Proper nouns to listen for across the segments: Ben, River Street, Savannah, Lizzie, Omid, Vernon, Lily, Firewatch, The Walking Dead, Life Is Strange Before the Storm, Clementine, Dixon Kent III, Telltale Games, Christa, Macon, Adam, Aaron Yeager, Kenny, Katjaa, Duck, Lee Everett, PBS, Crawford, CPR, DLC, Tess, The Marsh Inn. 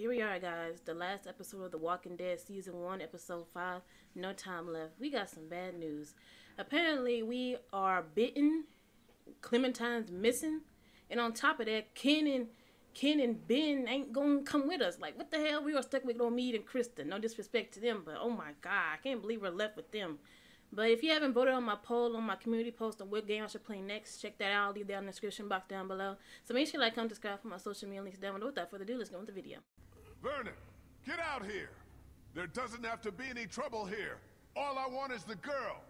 Here we are, guys. The last episode of The Walking Dead, Season 1, Episode 5. No time left. We got some bad news. Apparently, we are bitten. Clementine's missing. And on top of that, Ken and Ben ain't gonna come with us. Like, what the hell? We are stuck with Omid and Christa. No disrespect to them, but oh my God, I can't believe we're left with them. But if you haven't voted on my poll, on my community post on what game I should play next, check that out. I'll leave that in the description box down below. So make sure you like, comment, subscribe for my social media links down below. Without further ado, let's go with the video. Vernon, get out here. There doesn't have to be any trouble here. All I want is the girl.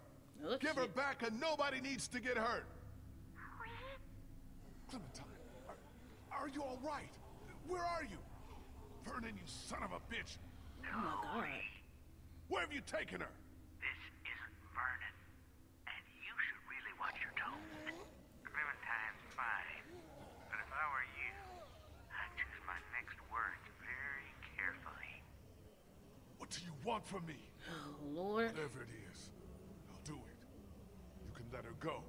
Oh, give her back and nobody needs to get hurt. Clementine, are you all right? Where are you? Vernon, you son of a bitch. Oh my God. Where have you taken her? Vernon, and you should really watch your tone. Clementine's fine, but if I were you, I'd choose my next words very carefully. What do you want from me? Oh, Lord. Whatever it is, I'll do it. You can let her go.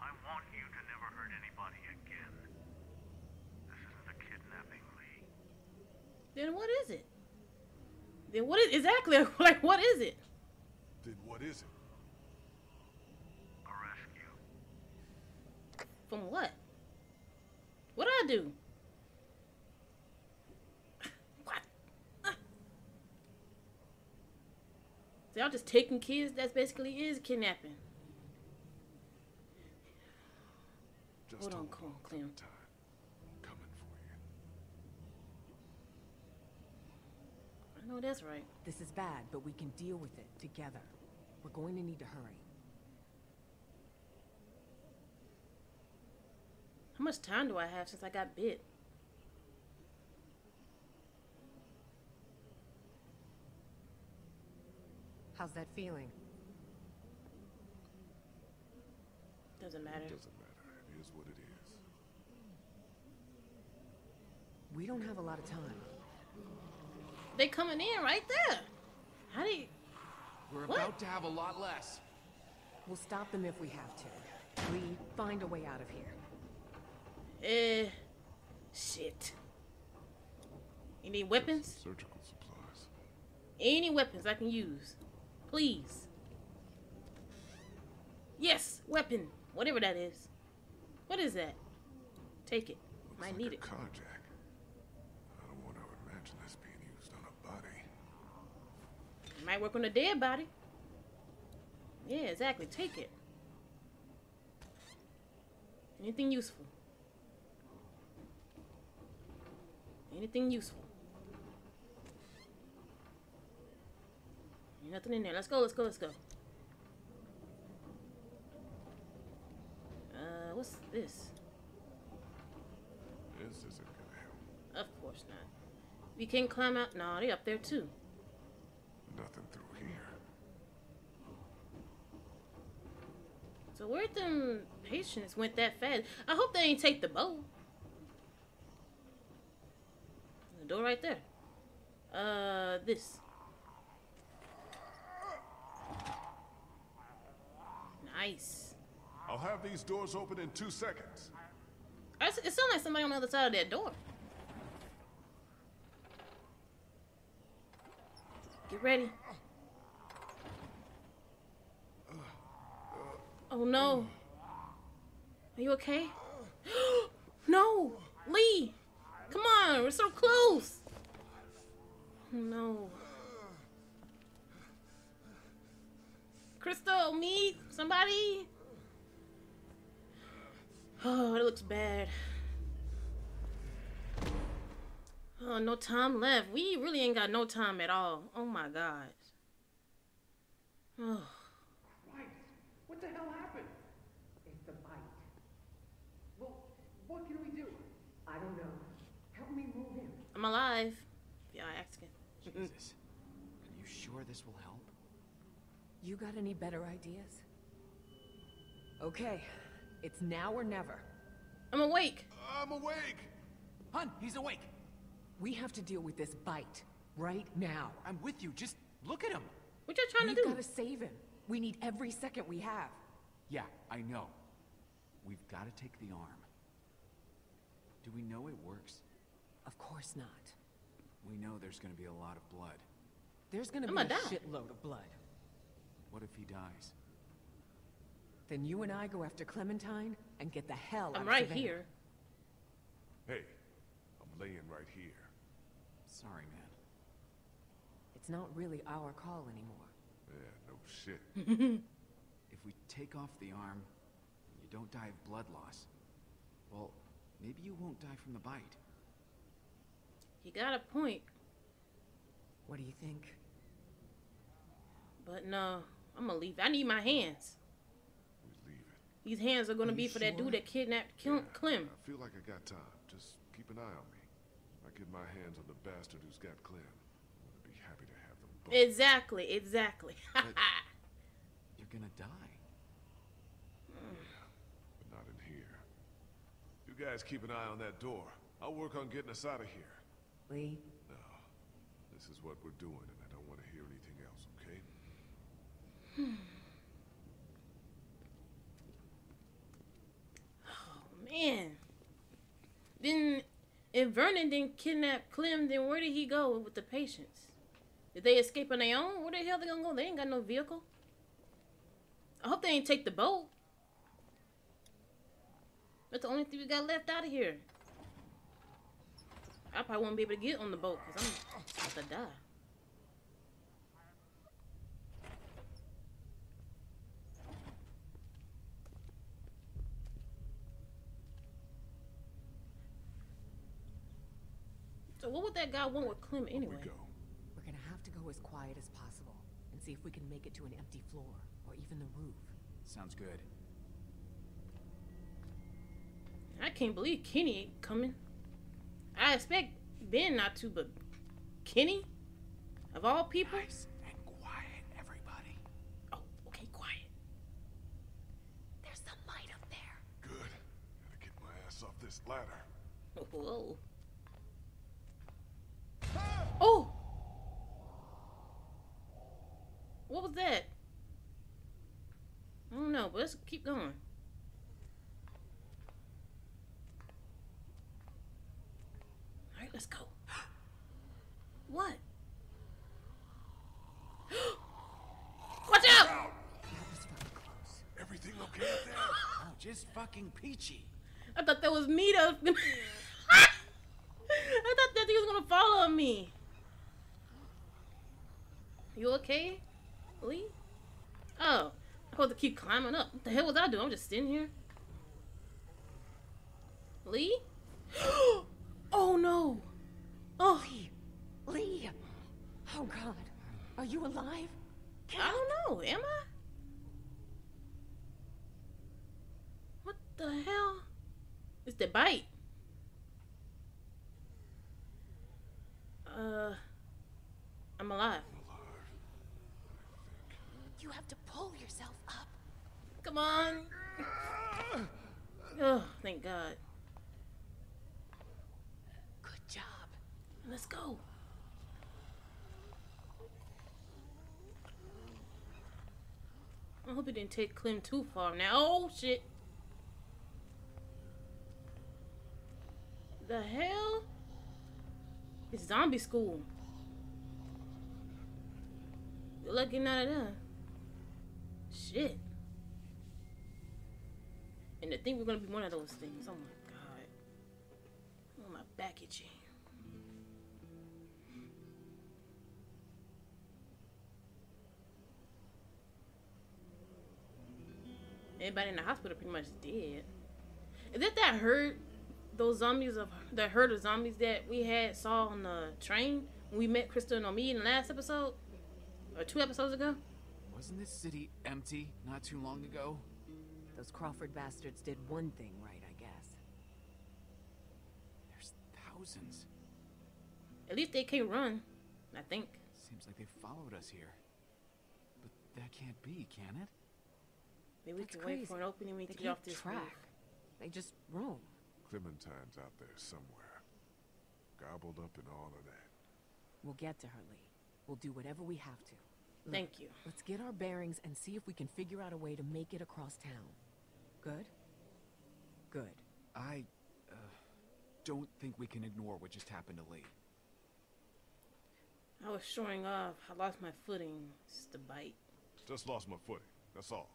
I want you to never hurt anybody again. This isn't a kidnapping, Lee. Then what is it? Then what is exactly like? What is it? Then what is it? A rescue. From what? What I do? What? So y'all just taking kids? That basically is kidnapping. Just hold on, call Clem. Oh, that's right. This is bad, but we can deal with it together. We're going to need to hurry. How much time do I have since I got bit? How's that feeling? Doesn't matter. It doesn't matter. It is what it is. We don't have a lot of time. They coming in right there. How do you... We're what? About to have a lot less. We'll stop them if we have to. Lee, find a way out of here. Shit. You need weapons? Surgical supplies. Any weapons I can use. Please. Yes, weapon. Whatever that is. What is that? Take it. Might need it. Carjack. I don't want to imagine this being might work on a dead body. Yeah, exactly. Take it. Anything useful. Anything useful. Ain't nothing in there. Let's go, let's go, let's go. What's this? This isn't gonna help. Of course not. We can't climb out. No, they up there too. Nothing through here. So where'd them patients went that fast? I hope they ain't take the boat. The door right there. This. Nice. I'll have these doors open in 2 seconds. It sounds like somebody on the other side of that door. Get ready. Oh no. Are you okay? No! Lee! Come on, we're so close! Oh no. Crystal, me, somebody? Oh, it looks bad. Oh, no time left. We really ain't got no time at all. Oh my God. Oh. Right. What the hell happened? It's a bite. Well, what can we do? I don't know. Help me move him. I'm alive. Yeah, I asked him. Jesus. Are you sure this will help? You got any better ideas? Okay. It's now or never. I'm awake. I'm awake. Hun, he's awake. We have to deal with this bite right now. I'm with you. Just look at him. What you trying to do? We've got to save him. We need every second we have. Yeah, I know. We've got to take the arm. Do we know it works? Of course not. We know there's gonna be a lot of blood. There's gonna be a shitload of blood. What if he dies? Then you and I go after Clementine and get the hell out of Savannah. Here. Hey, I'm laying right here. Sorry, man. It's not really our call anymore. Yeah, no shit. If we take off the arm and you don't die of blood loss, well, maybe you won't die from the bite. You got a point. What do you think? But no, I'm gonna leave. I need my hands. These hands are gonna be for that dude that kidnapped Clem. I feel like I got time. Just keep an eye on me. I get my hands on the bastard who's got Clem. I'm gonna be happy to have them both. Exactly, exactly. You're gonna die. Yeah, but not in here. You guys keep an eye on that door. I'll work on getting us out of here. Lee? No, this is what we're doing, and I don't want to hear anything else. Okay? Man, then if Vernon didn't kidnap Clem, then where did he go with the patients? Did they escape on their own? Where the hell they gonna go? They ain't got no vehicle. I hope they ain't take the boat. That's the only thing we got left out of here. I probably won't be able to get on the boat because I'm about to die. So what would that guy want with Clem anyway? We're gonna have to go as quiet as possible and see if we can make it to an empty floor or even the roof. Sounds good. I can't believe Kenny ain't coming. I expect Ben not to, but Kenny? Of all people? Nice and quiet, everybody. Oh, okay, quiet. There's some light up there. Good. Gotta get my ass off this ladder. Whoa. Oh! What was that? I don't know, but let's keep going. Alright, let's go. What? Watch out! That was fucking close. Everything okay up there? Oh, just fucking peachy. I thought that was me though. I thought that thing was gonna follow me. You okay, Lee? Oh, I'm supposed to keep climbing up. What the hell was I doing? I'm just sitting here. Lee? Oh no! Oh, Lee! Oh God, are you alive? I don't know. Am I? What the hell? It's the bite. I'm alive. You have to pull yourself up. Come on. Oh, thank God. Good job. Let's go. I hope it didn't take Clem too far now. Oh, shit. The hell? It's zombie school. Good luck getting out of there. Shit. And I think we're gonna be one of those things. Oh my God. Oh, my back itching. Everybody in the hospital pretty much dead. Is that herd? Those zombies of the herd of zombies that we had saw on the train when we met Christa and Omid in the last episode or 2 episodes ago. Wasn't this city empty not too long ago? Those Crawford bastards did one thing right, I guess. There's thousands. At least they can't run, I think. Seems like they followed us here, but that can't be, can it? Maybe we can wait for an opening. We can get off this track. They just roam. Clementine's out there somewhere, gobbled up in all of that. We'll get to her, Lee. We'll do whatever we have to. Look, thank you. Let's get our bearings and see if we can figure out a way to make it across town. Good? Good. I don't think we can ignore what just happened to Lee. I was showing off. I lost my footing. It's the bite. Just lost my footing. That's all.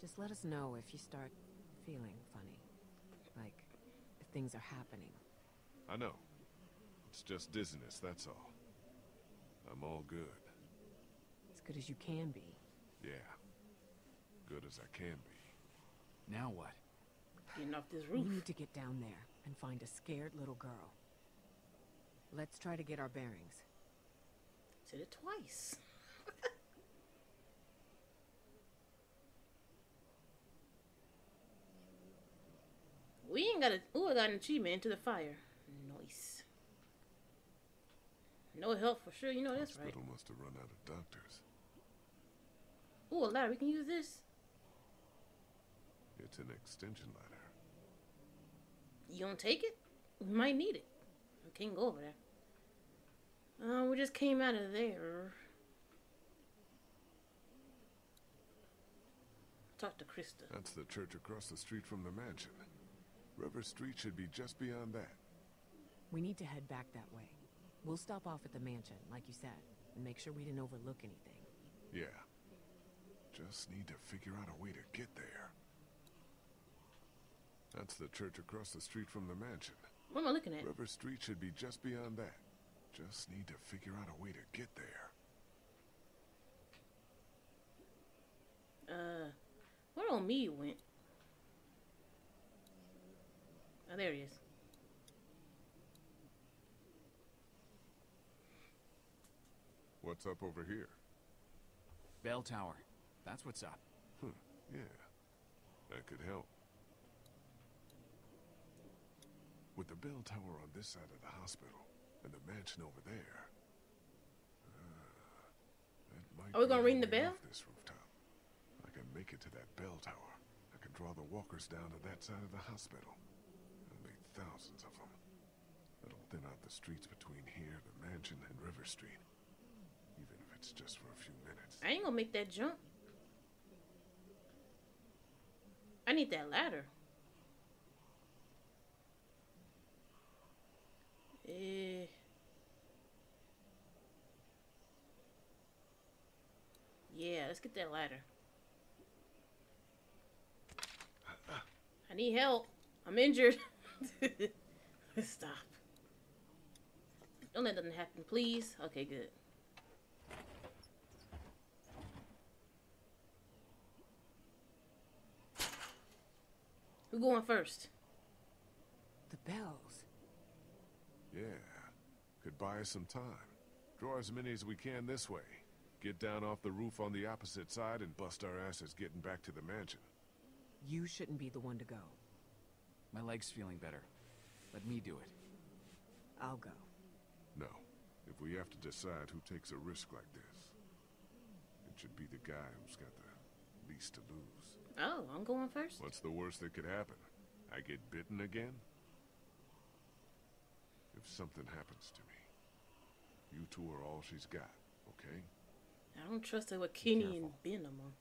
Just let us know if you start feeling funny. Like, if things are happening. I know. It's just dizziness, that's all. I'm all good. As good as you can be. Yeah. Good as I can be. Now what? Getting off this roof. We need to get down there and find a scared little girl. Let's try to get our bearings. Said it twice. We ain't got a... Ooh, I got an achievement. Into the fire. Nice. No help for sure. You know that's right. Hospital must have run out of doctors. Ooh, a ladder. We can use this. It's an extension ladder. You don't take it? We might need it. We can't go over there. We just came out of there. Talk to Christa. That's the church across the street from the mansion. River Street should be just beyond that. We need to head back that way. We'll stop off at the mansion, like you said, and make sure we didn't overlook anything. Yeah. Just need to figure out a way to get there. That's the church across the street from the mansion. What am I looking at? River Street should be just beyond that. Just need to figure out a way to get there. Where Omid went? Oh, there he is. What's up over here? Bell Tower. That's what's up. Huh. Yeah. That could help. With the bell tower on this side of the hospital, and the mansion over there. Are we gonna ring the bell? This rooftop. I can make it to that bell tower. I can draw the walkers down to that side of the hospital. I'll make thousands of them. That'll thin out the streets between here, the mansion, and River Street. Even if it's just for a few minutes. I ain't gonna make that jump. I need that ladder. Yeah, let's get that ladder. I need help. I'm injured. Stop. Don't let that happen, please. Okay, good. Who's going first? The bells. Yeah, could buy us some time. Draw as many as we can this way. Get down off the roof on the opposite side and bust our asses getting back to the mansion. You shouldn't be the one to go. My leg's feeling better. Let me do it. I'll go. No, if we have to decide who takes a risk like this, it should be the guy who's got the least to lose. Oh, I'm going first? What's the worst that could happen? I get bitten again? If something happens to me, you two are all she's got, okay? I don't trust her with Kenny and Ben no more.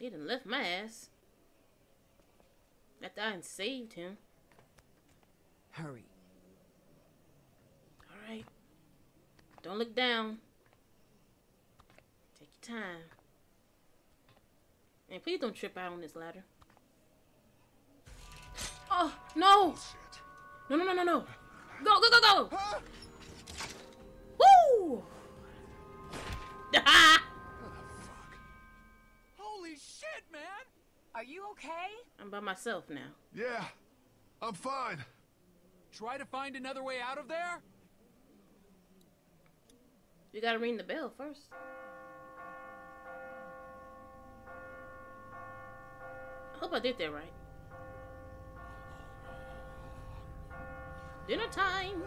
They done left my ass. After I done saved him. Hurry. Alright. Don't look down. Take your time. And please don't trip out on this ladder. Oh, no! Oh, shit. No, no, no, no, no. Go, go, go, go! Woo! Ah! What the fuck? Holy shit, man! Are you okay? I'm by myself now. Yeah, I'm fine. Try to find another way out of there? You gotta ring the bell first. I hope I did that right. Dinner time!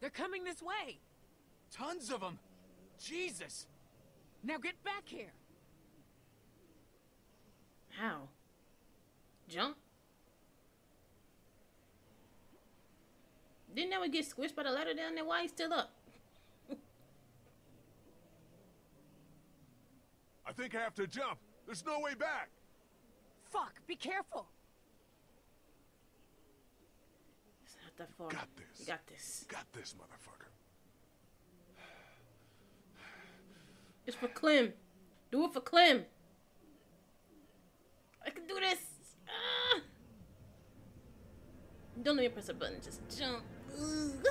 They're coming this way! Tons of them! Jesus! Now get back here! How? Jump? Didn't that one get squished by the ladder down there? Why he's still up? I think I have to jump. There's no way back. Fuck, be careful. It's not that far. Got this. You got this. Got this, motherfucker. It's for Clem. Do it for Clem. I can do this. Ah! Don't even press a button, just jump. Ugh.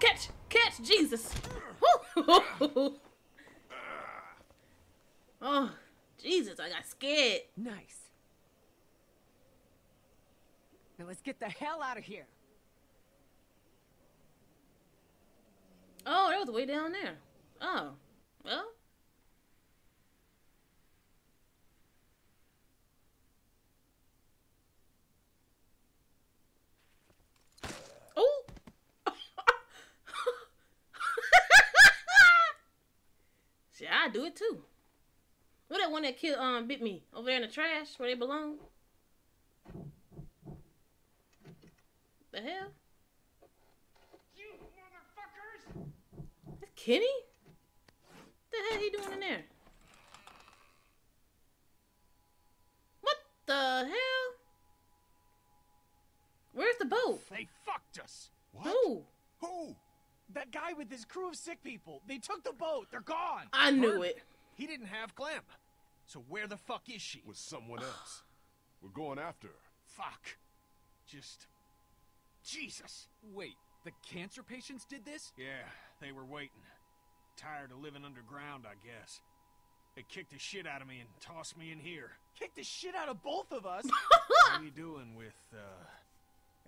Catch! Catch! Jesus! Oh, Jesus, I got scared. Nice. Now let's get the hell out of here. Oh, that was way down there. Oh, well. Oh! See, I do it too. What that one that killed bit me over there in the trash where they belong? The hell? You motherfuckers! That's Kenny? What the hell he doing in there? What the hell? Where's the boat? They fucked us. What? Who? Who? That guy with his crew of sick people. They took the boat. They're gone. I knew it. He didn't have Clem. So where the fuck is she? With someone else. We're going after her. Fuck. Just... Jesus. Wait, the cancer patients did this? Yeah, they were waiting. Tired of living underground, I guess. They kicked the shit out of me and tossed me in here. Kicked the shit out of both of us? What are you doing with,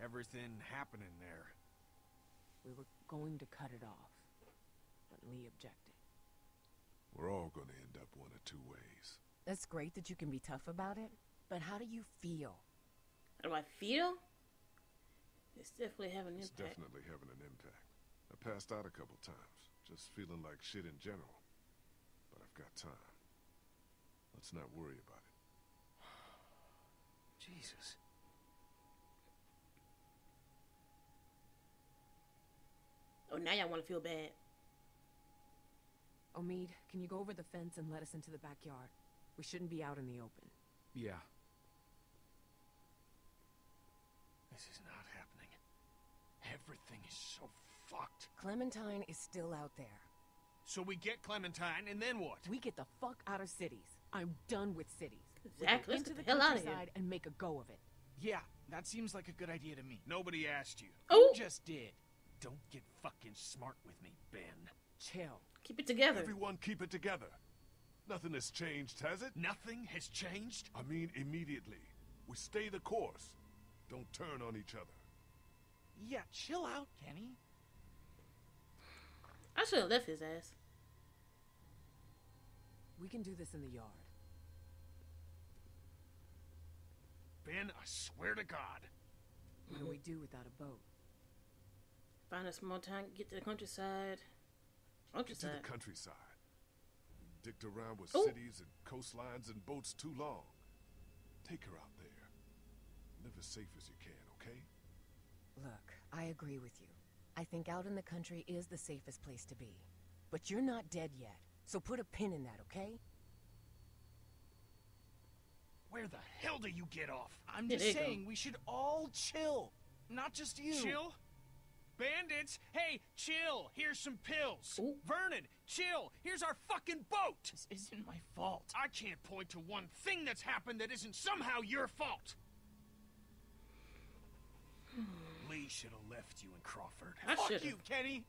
everything happening there? We were going to cut it off, but Lee objected. We're all going to end up one of two ways. That's great that you can be tough about it, but how do you feel? How do I feel? It's definitely having an impact. It's definitely having an impact. I passed out a couple times, just feeling like shit in general. But I've got time. Let's not worry about it. Jesus. Oh, now y'all want to feel bad. Omid, can you go over the fence and let us into the backyard? We shouldn't be out in the open. Yeah. This is not happening. Everything is so fucked. Clementine is still out there. So we get Clementine, and then what? We get the fuck out of cities. I'm done with cities. Exactly. Into the countryside and make a go of it. Yeah, that seems like a good idea to me. Nobody asked you. Oh, you just did. Don't get fucking smart with me, Ben. Chill. Keep it together. Everyone keep it together. Nothing has changed, has it? Nothing has changed? I mean immediately. We stay the course. Don't turn on each other. Yeah, chill out, Kenny. I should have left his ass. We can do this in the yard. Ben, I swear to God. What do we do without a boat? Find a small town, get to the countryside. Get to the countryside. Dicked around with cities and coastlines and boats too long. Take her out there. Live as safe as you can, okay? Look, I agree with you. I think out in the country is the safest place to be. But you're not dead yet, so put a pin in that, okay? Where the hell do you get off? I'm just saying we should all chill. Not just you. Chill? Bandits, hey, chill. Here's some pills. Ooh. Vernon, chill. Here's our fucking boat. This isn't my fault. I can't point to one thing that's happened that isn't somehow your fault. Lee should have left you in Crawford. Fuck you, Kenny.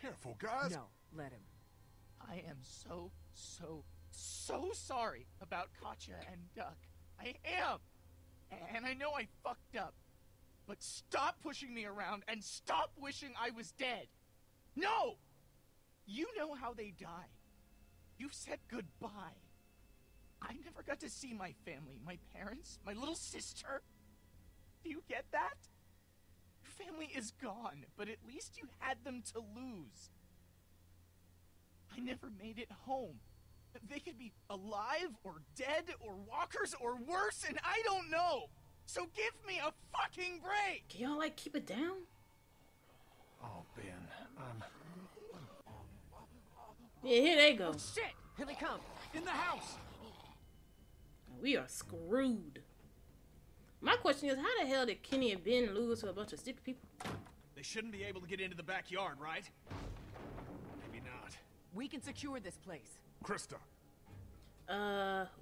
Careful, guys. No, let him. I am so sorry about Katjaa and Duck. I am. And I know I fucked up, but stop pushing me around and stop wishing I was dead. No! You know how they die. You said goodbye. I never got to see my family, my parents, my little sister. Do you get that? Your family is gone, but at least you had them to lose. I never made it home. They could be alive or dead or walkers or worse, and I don't know. So give me a fucking break. Can y'all like keep it down? Oh, Ben, yeah, here they go. Oh, shit! Here they come in the house. We are screwed. My question is, how the hell did Kenny and Ben lose to a bunch of stupid people? They shouldn't be able to get into the backyard, right? Maybe not. We can secure this place. Christa.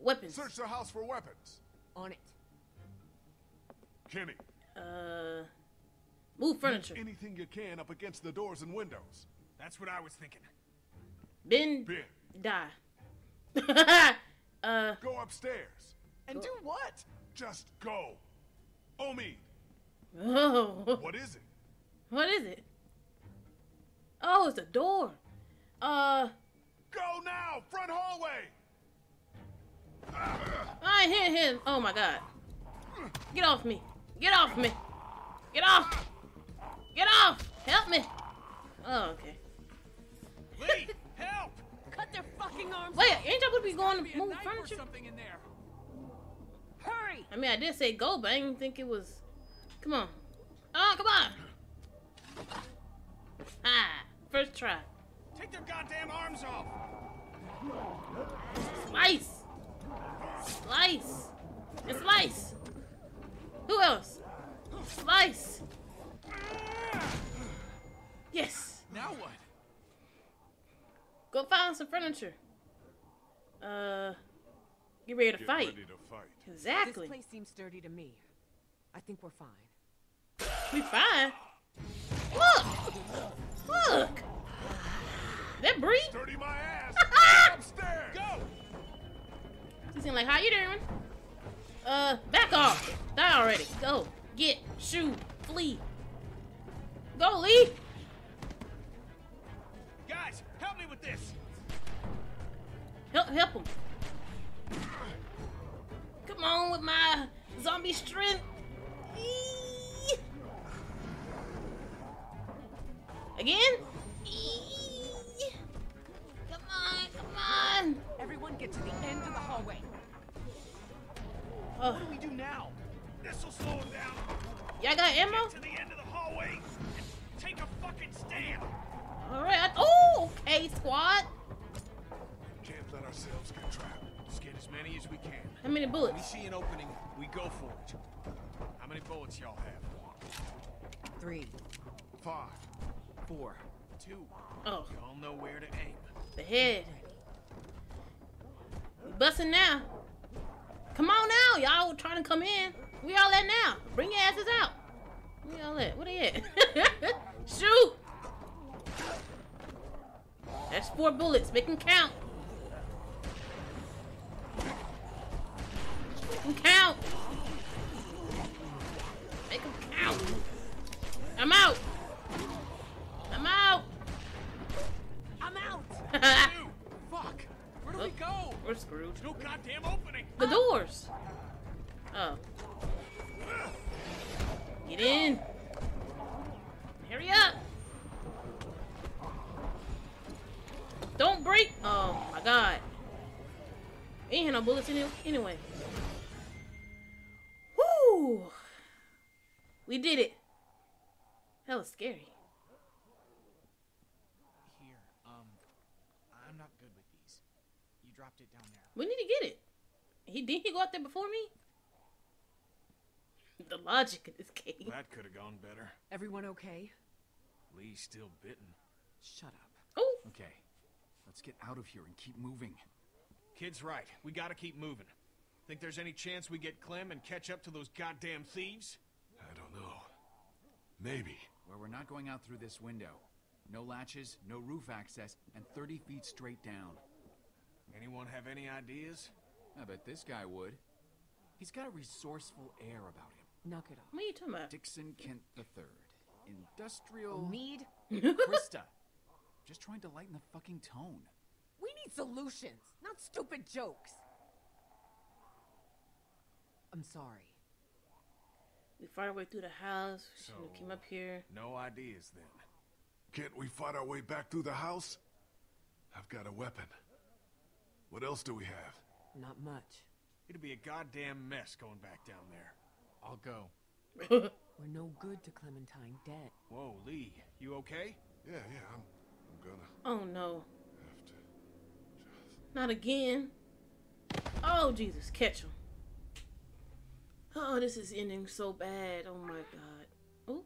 Weapons. Search the house for weapons. On it. Kenny. Move furniture. Make anything you can up against the doors and windows. That's what I was thinking. Ben. Die. Go upstairs. And do what? Just go. Omid. Oh. What is it? What is it? Oh, it's a door. Go now! Front hallway! I hit him! Oh my god. Get off me! Get off me! Get off! Get off! Help me! Oh, okay. Lee! Help! Cut their fucking arms! Wait, ain't y'all gonna be going to move furniture? Something in there. Hurry! I mean, I did say go, but I didn't think it was... Come on. Oh, come on! Ah! First try. Take their goddamn arms off! Slice! Slice! And slice! Who else? Slice! Yes! Now what? Go find some furniture. Get ready to fight. Ready to fight. Exactly. This place seems dirty to me. I think we're fine. We fine? Look! Look! That Bree? Dirty my ass. Upstairs. Go. She seemed like, how you doing? Back off. Die already. Go. Get. Shoot. Flee. Go, Lee. Guys, help me with this. Help him. Come on with my zombie strength. Eee. Again? Eee. Come on! Everyone get to the end of the hallway. What do we do now? This will slow him down. Y'all got ammo? Get to the end of the hallway and take a fucking stand. All right. Oh, okay, squad. We can't let ourselves get trapped. Let's get as many as we can. How many bullets? When we see an opening, we go for it. How many bullets y'all have? 3, 5, 4, 2. Oh. Y'all know where to aim. The head. We busting now. Come on now, y'all trying to come in. We all at now. Bring your asses out. We all at. What are you at? Shoot. That's 4 bullets. Make them count. Make them count. Make them count. I'm out. I'm out. I'm out! Fuck! Where do we go? We're screwed. There's no goddamn opening! The doors! Oh. Get in! Hurry up! Don't break! Oh my god. Ain't had no bullets in it anyway. Whoo! We did it. That was scary. I'm not good with these. You dropped it down there. We need to get it. Didn't he go out there before me? The logic of this game. That could have gone better. Everyone okay? Lee's still bitten. Shut up. Oh. Okay. Let's get out of here and keep moving. Kid's right. We gotta keep moving. Think there's any chance we get Clem and catch up to those goddamn thieves? I don't know. Maybe. Well, we're not going out through this window. No latches, no roof access, and 30 feet straight down. Anyone have any ideas? I bet this guy would. He's got a resourceful air about him. Knock it off. What are you talking about? Dixon Kent III. Industrial... Omid? Christa. Just trying to lighten the fucking tone. We need solutions, not stupid jokes. I'm sorry. We fought our way through the house. So, we came up here. No ideas then. Can't we fight our way back through the house? I've got a weapon. What else do we have? Not much. It'll be a goddamn mess going back down there. I'll go. We're no good to Clementine, dead. Whoa, Lee, you okay? Yeah, I'm gonna. Oh no. Have to. Just... Not again. Oh Jesus, catch him. Oh, this is ending so bad. Oh my God. Oh.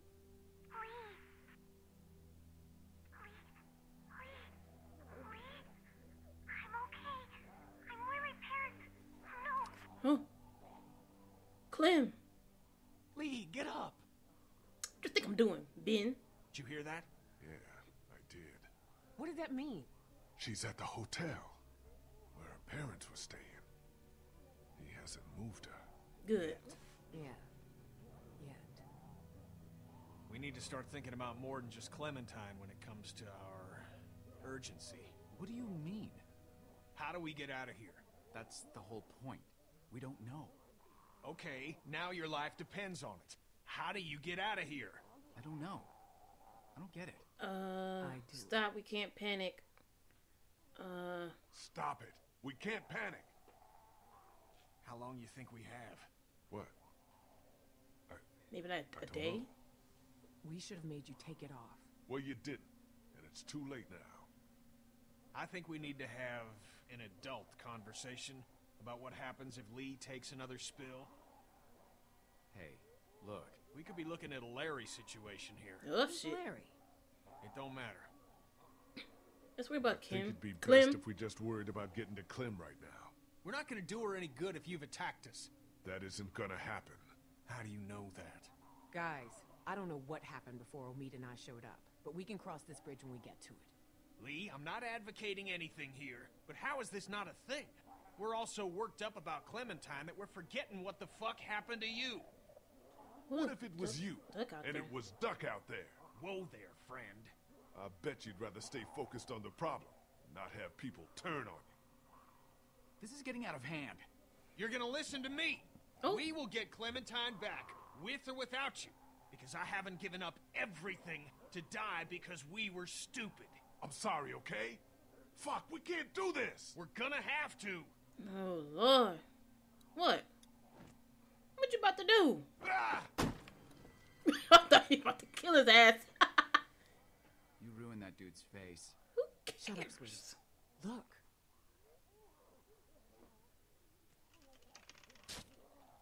Please. I'm okay. I'm well repaired. No. Oh. Clem. Lee, get up. What do you think I'm doing, Ben? Did you hear that? Yeah, I did. What did that mean? She's at the hotel where her parents were staying. He hasn't moved her. Good. Yet. We need to start thinking about more than just Clementine when it comes to our urgency. What do you mean? How do we get out of here? That's the whole point. We don't know. Okay, now your life depends on it. How do you get out of here? I don't know. I don't get it. Stop, we can't panic. Stop it. We can't panic. How long you think we have? What? Maybe not a day? Know. We should have made you take it off. Well, you didn't, and it's too late now. I think we need to have an adult conversation about what happens if Lee takes another spill. Hey, look. We could be looking at a Larry situation here. Oh, shit. Larry. It don't matter. Let's worry about Kim. I think it'd be best if we just worried about getting to Clem right now. We're not going to do her any good if you've attacked us. That isn't going to happen. How do you know that? Guys, I don't know what happened before Omid and I showed up, but we can cross this bridge when we get to it. Lee, I'm not advocating anything here, but how is this not a thing? We're all so worked up about Clementine that we're forgetting what the fuck happened to you. What if it was you, and it was Duck out there? Whoa there, friend. I bet you'd rather stay focused on the problem, not have people turn on you. This is getting out of hand. You're gonna listen to me. Oh. We will get Clementine back, with or without you, because I haven't given up everything to die because we were stupid. I'm sorry, okay? Fuck, we can't do this. We're gonna have to. Oh, Lord. What? What you about to do? Ah! I thought you were about to kill his ass. You ruined that dude's face. Who cares? Shut up, sweetie. Look.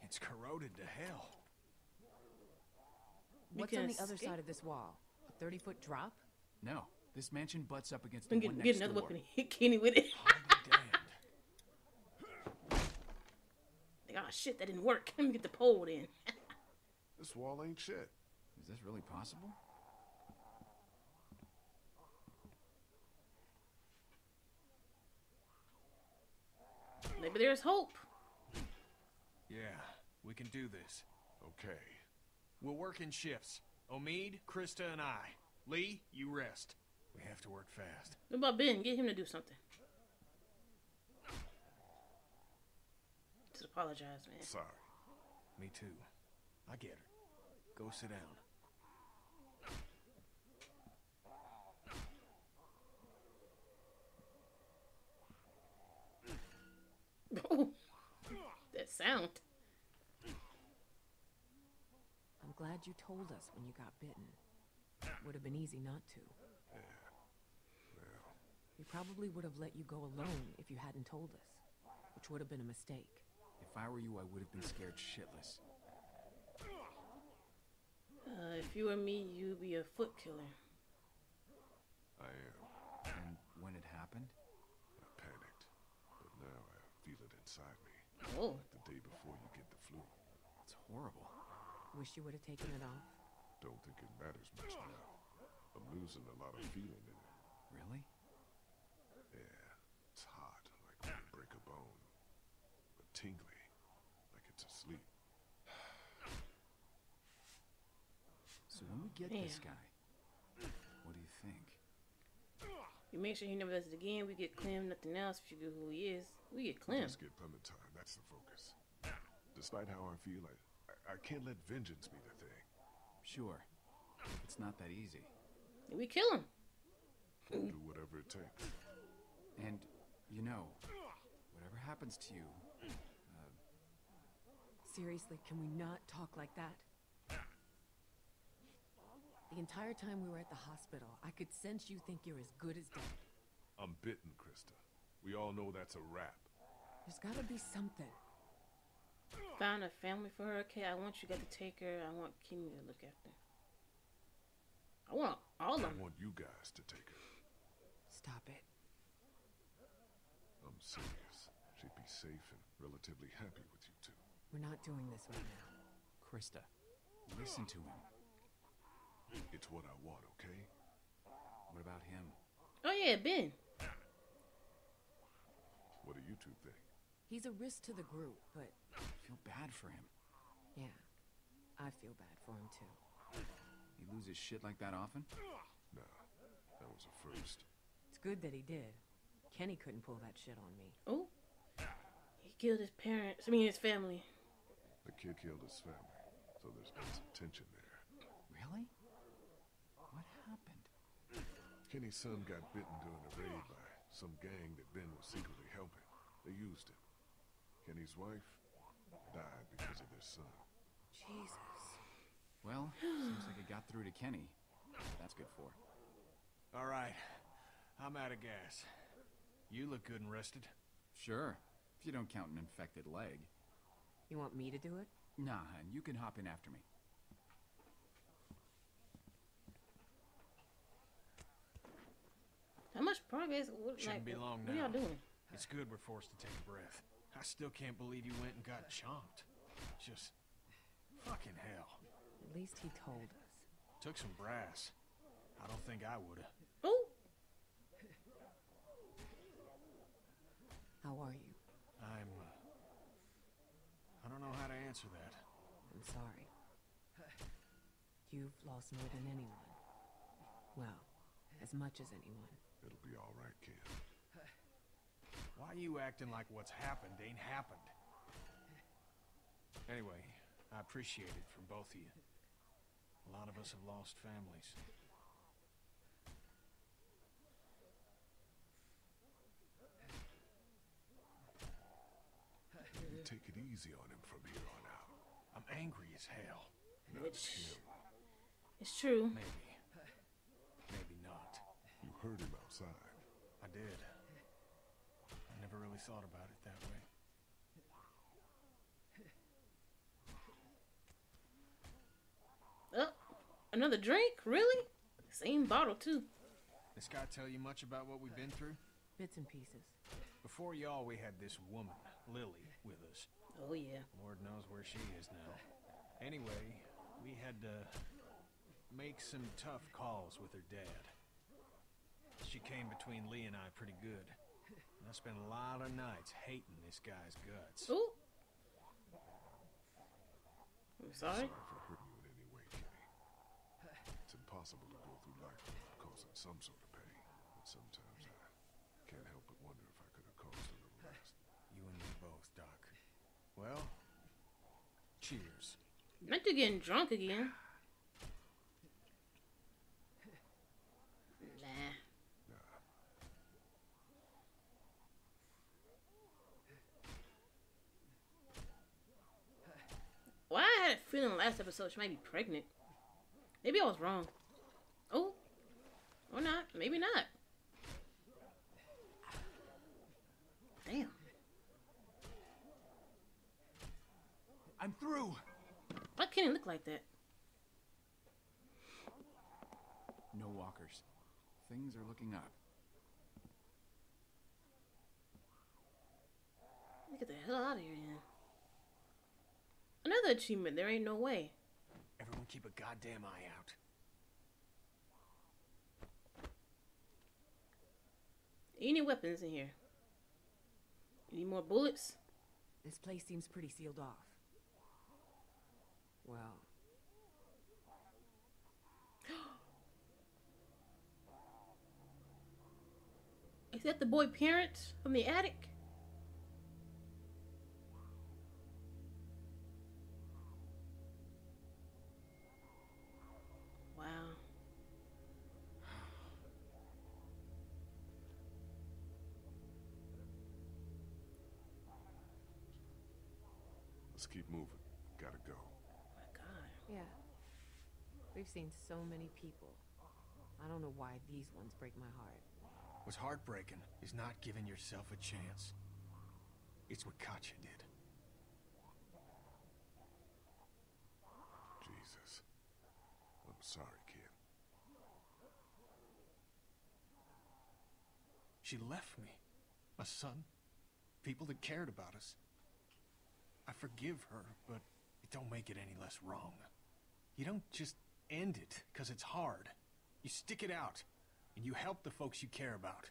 It's corroded to hell. What's on the other side of this wall? A 30-foot drop? No. This mansion butts up against the one next door. Get another weapon, hit Kenny with it. Oh shit, that didn't work. Let me get the pole in. This wall ain't shit. Is this really possible? Maybe there's hope. Yeah, we can do this. Okay. We'll work in shifts. Omid, Christa, and I. Lee, you rest. We have to work fast. What about Ben? Get him to do something. Just apologize, man. Sorry. Me too. I get her. Go sit down. Oh, that sound. I'm glad you told us when you got bitten. It would have been easy not to. Yeah. Well. We probably would have let you go alone if you hadn't told us, which would have been a mistake. If I were you, I would have been scared shitless. If you were me, you'd be a foot killer. I am. And when it happened? I panicked, but now I feel it inside me. Oh. Like the day before you get the flu. It's horrible. Wish you would have taken it off. Don't think it matters much now. I'm losing a lot of feeling in it. Really? Yeah, it's hot, like when you break a bone. But tingly, like it's asleep. So when we get this guy, what do you think? You make sure he never does it again. We get Clem, nothing else. If you get who he is, we get Clem. Just get Clementine, that's the focus. Despite how I feel, I can't let vengeance be the thing. Sure. It's not that easy. We kill him. We'll do whatever it takes. And, you know, happens to you. Seriously, can we not talk like that? The entire time we were at the hospital, I could sense you think you're as good as dead. I'm bitten, Christa. We all know that's a wrap. There's gotta be something. Found a family for her. Okay, I want you guys to take her. I want Kenny to look after her. I want all of them. I want you guys to take her. Stop it. I'm serious. She'd be safe and relatively happy with you two. We're not doing this right now. Christa, listen to him. It's what I want, okay? What about him? Oh yeah, Ben. What do you two think? He's a risk to the group, but... I feel bad for him. Yeah, I feel bad for him too. He loses shit like that often? Nah, that was a first. It's good that he did. Kenny couldn't pull that shit on me. Oh, he killed his parents. I mean, his family. The kid killed his family, so there's been some tension there. Really? What happened? Kenny's son got bitten during a raid by some gang that Ben was secretly helping. They used him. Kenny's wife died because of their son. Jesus. Well, seems like it got through to Kenny. That's good for. All right, I'm out of gas. You look good and rested. Sure, if you don't count an infected leg. You want me to do it? Nah, hun, you can hop in after me. How much progress? Shouldn't like, be long now. What are y'all doing? It's good we're forced to take a breath. I still can't believe you went and got chomped. Just fucking hell. At least he told us. Took some brass. I don't think I would've. Ooh! How are you? I'm... I don't know how to answer that. I'm sorry. You've lost more than anyone. Well, as much as anyone. It'll be all right, kid. Why are you acting like what's happened ain't happened? Anyway, I appreciate it from both of you. A lot of us have lost families. You take it easy on him from here on out. I'm angry as hell. Not just him. It's true. Maybe. Maybe not. You heard him outside. I did. I never really thought about it that way. Oh, another drink? Really? Same bottle, too. This guy tell you much about what we've been through? Bits and pieces. Before y'all, we had this woman, Lily, with us. Oh, yeah. Lord knows where she is now. Anyway, we had to make some tough calls with her dad. She came between Lee and I pretty good. And I spent a lot of nights hating this guy's guts. Ooh. I'm sorry for hurting you in any way, Kenny. It's impossible to go through life without causing some sort of pain. And sometimes I can't help but wonder if I could have caused a little less. You and me both, Doc. Well, cheers. Not to getting drunk again. Nah. Well, I had a feeling last episode she might be pregnant. Maybe I was wrong. Oh. Or not. Maybe not. Damn. I'm through. Why can't it look like that? No walkers. Things are looking up. Get the hell out of here, yeah. Another achievement. There ain't no way. Everyone keep a goddamn eye out. Any weapons in here? Any more bullets? This place seems pretty sealed off. Well. Is that the boy parents from the attic? Wow. Let's keep moving. Gotta go. Oh my God. Yeah. We've seen so many people. I don't know why these ones break my heart. What's heartbreaking is not giving yourself a chance. It's what Katjaa did. Jesus. I'm sorry, kid. She left me. A son. People that cared about us. I forgive her, but it don't make it any less wrong. You don't just end it because it's hard. You stick it out, and you help the folks you care about.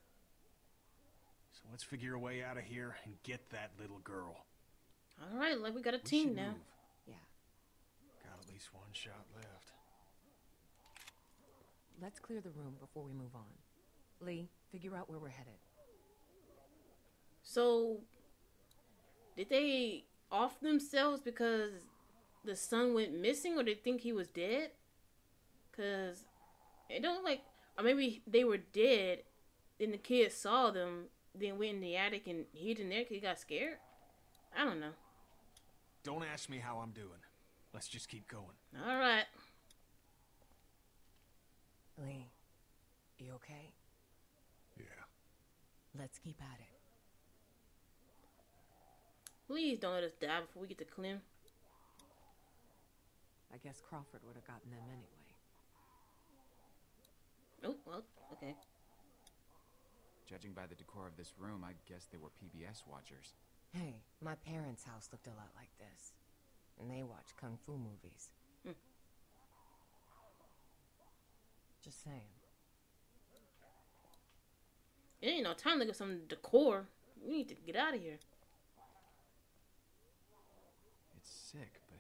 So let's figure a way out of here and get that little girl. All right, look, we got a team now. Move. Yeah. Got at least one shot left. Let's clear the room before we move on. Lee, figure out where we're headed. So, did they off themselves because the son went missing, or they think he was dead? Because it don't like, or maybe they were dead, then the kid saw them, then went in the attic and hid in there because he got scared. I don't know. Don't ask me how I'm doing. Let's just keep going. All right. Lee, you okay? Yeah. Let's keep at it. Please don't let us die before we get to Clem. I guess Crawford would have gotten them anyway. Oh, well, okay. Judging by the decor of this room, I guess they were PBS watchers. Hey, my parents' house looked a lot like this. And they watch kung fu movies. Hmm. Just saying. It ain't no time to get some decor. We need to get out of here. It's sick, but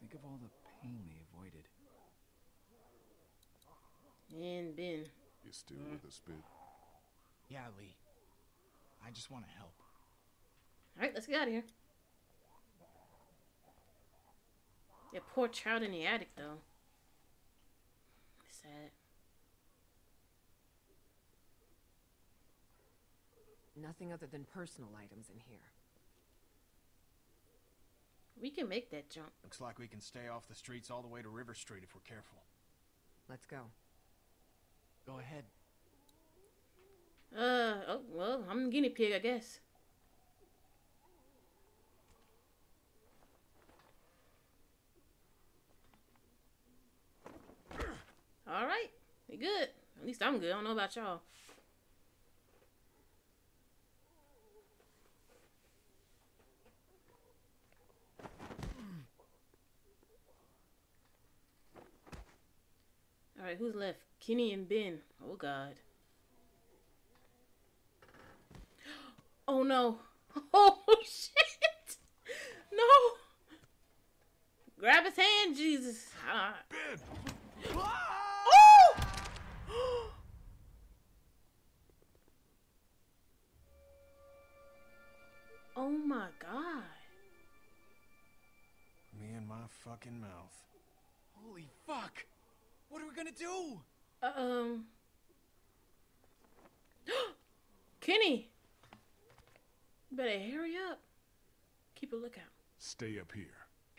think of all the pain they avoided. And Ben. You still with us, Ben? Yeah, Lee. I just want to help. All right, let's get out of here. That poor child in the attic, though. Sad. Nothing other than personal items in here. We can make that jump. Looks like we can stay off the streets all the way to River Street if we're careful. Let's go. Go ahead. Oh, well, I'm a guinea pig, I guess. Alright, we good. At least I'm good. I don't know about y'all. Alright, who's left? Kenny and Ben. Oh, God. Oh, no. Oh, shit. No. Grab his hand, Jesus. Ben. Oh! Oh, my God. Me and my fucking mouth. Holy fuck. What are we gonna do? Kenny! Better hurry up. Keep a lookout. Stay up here.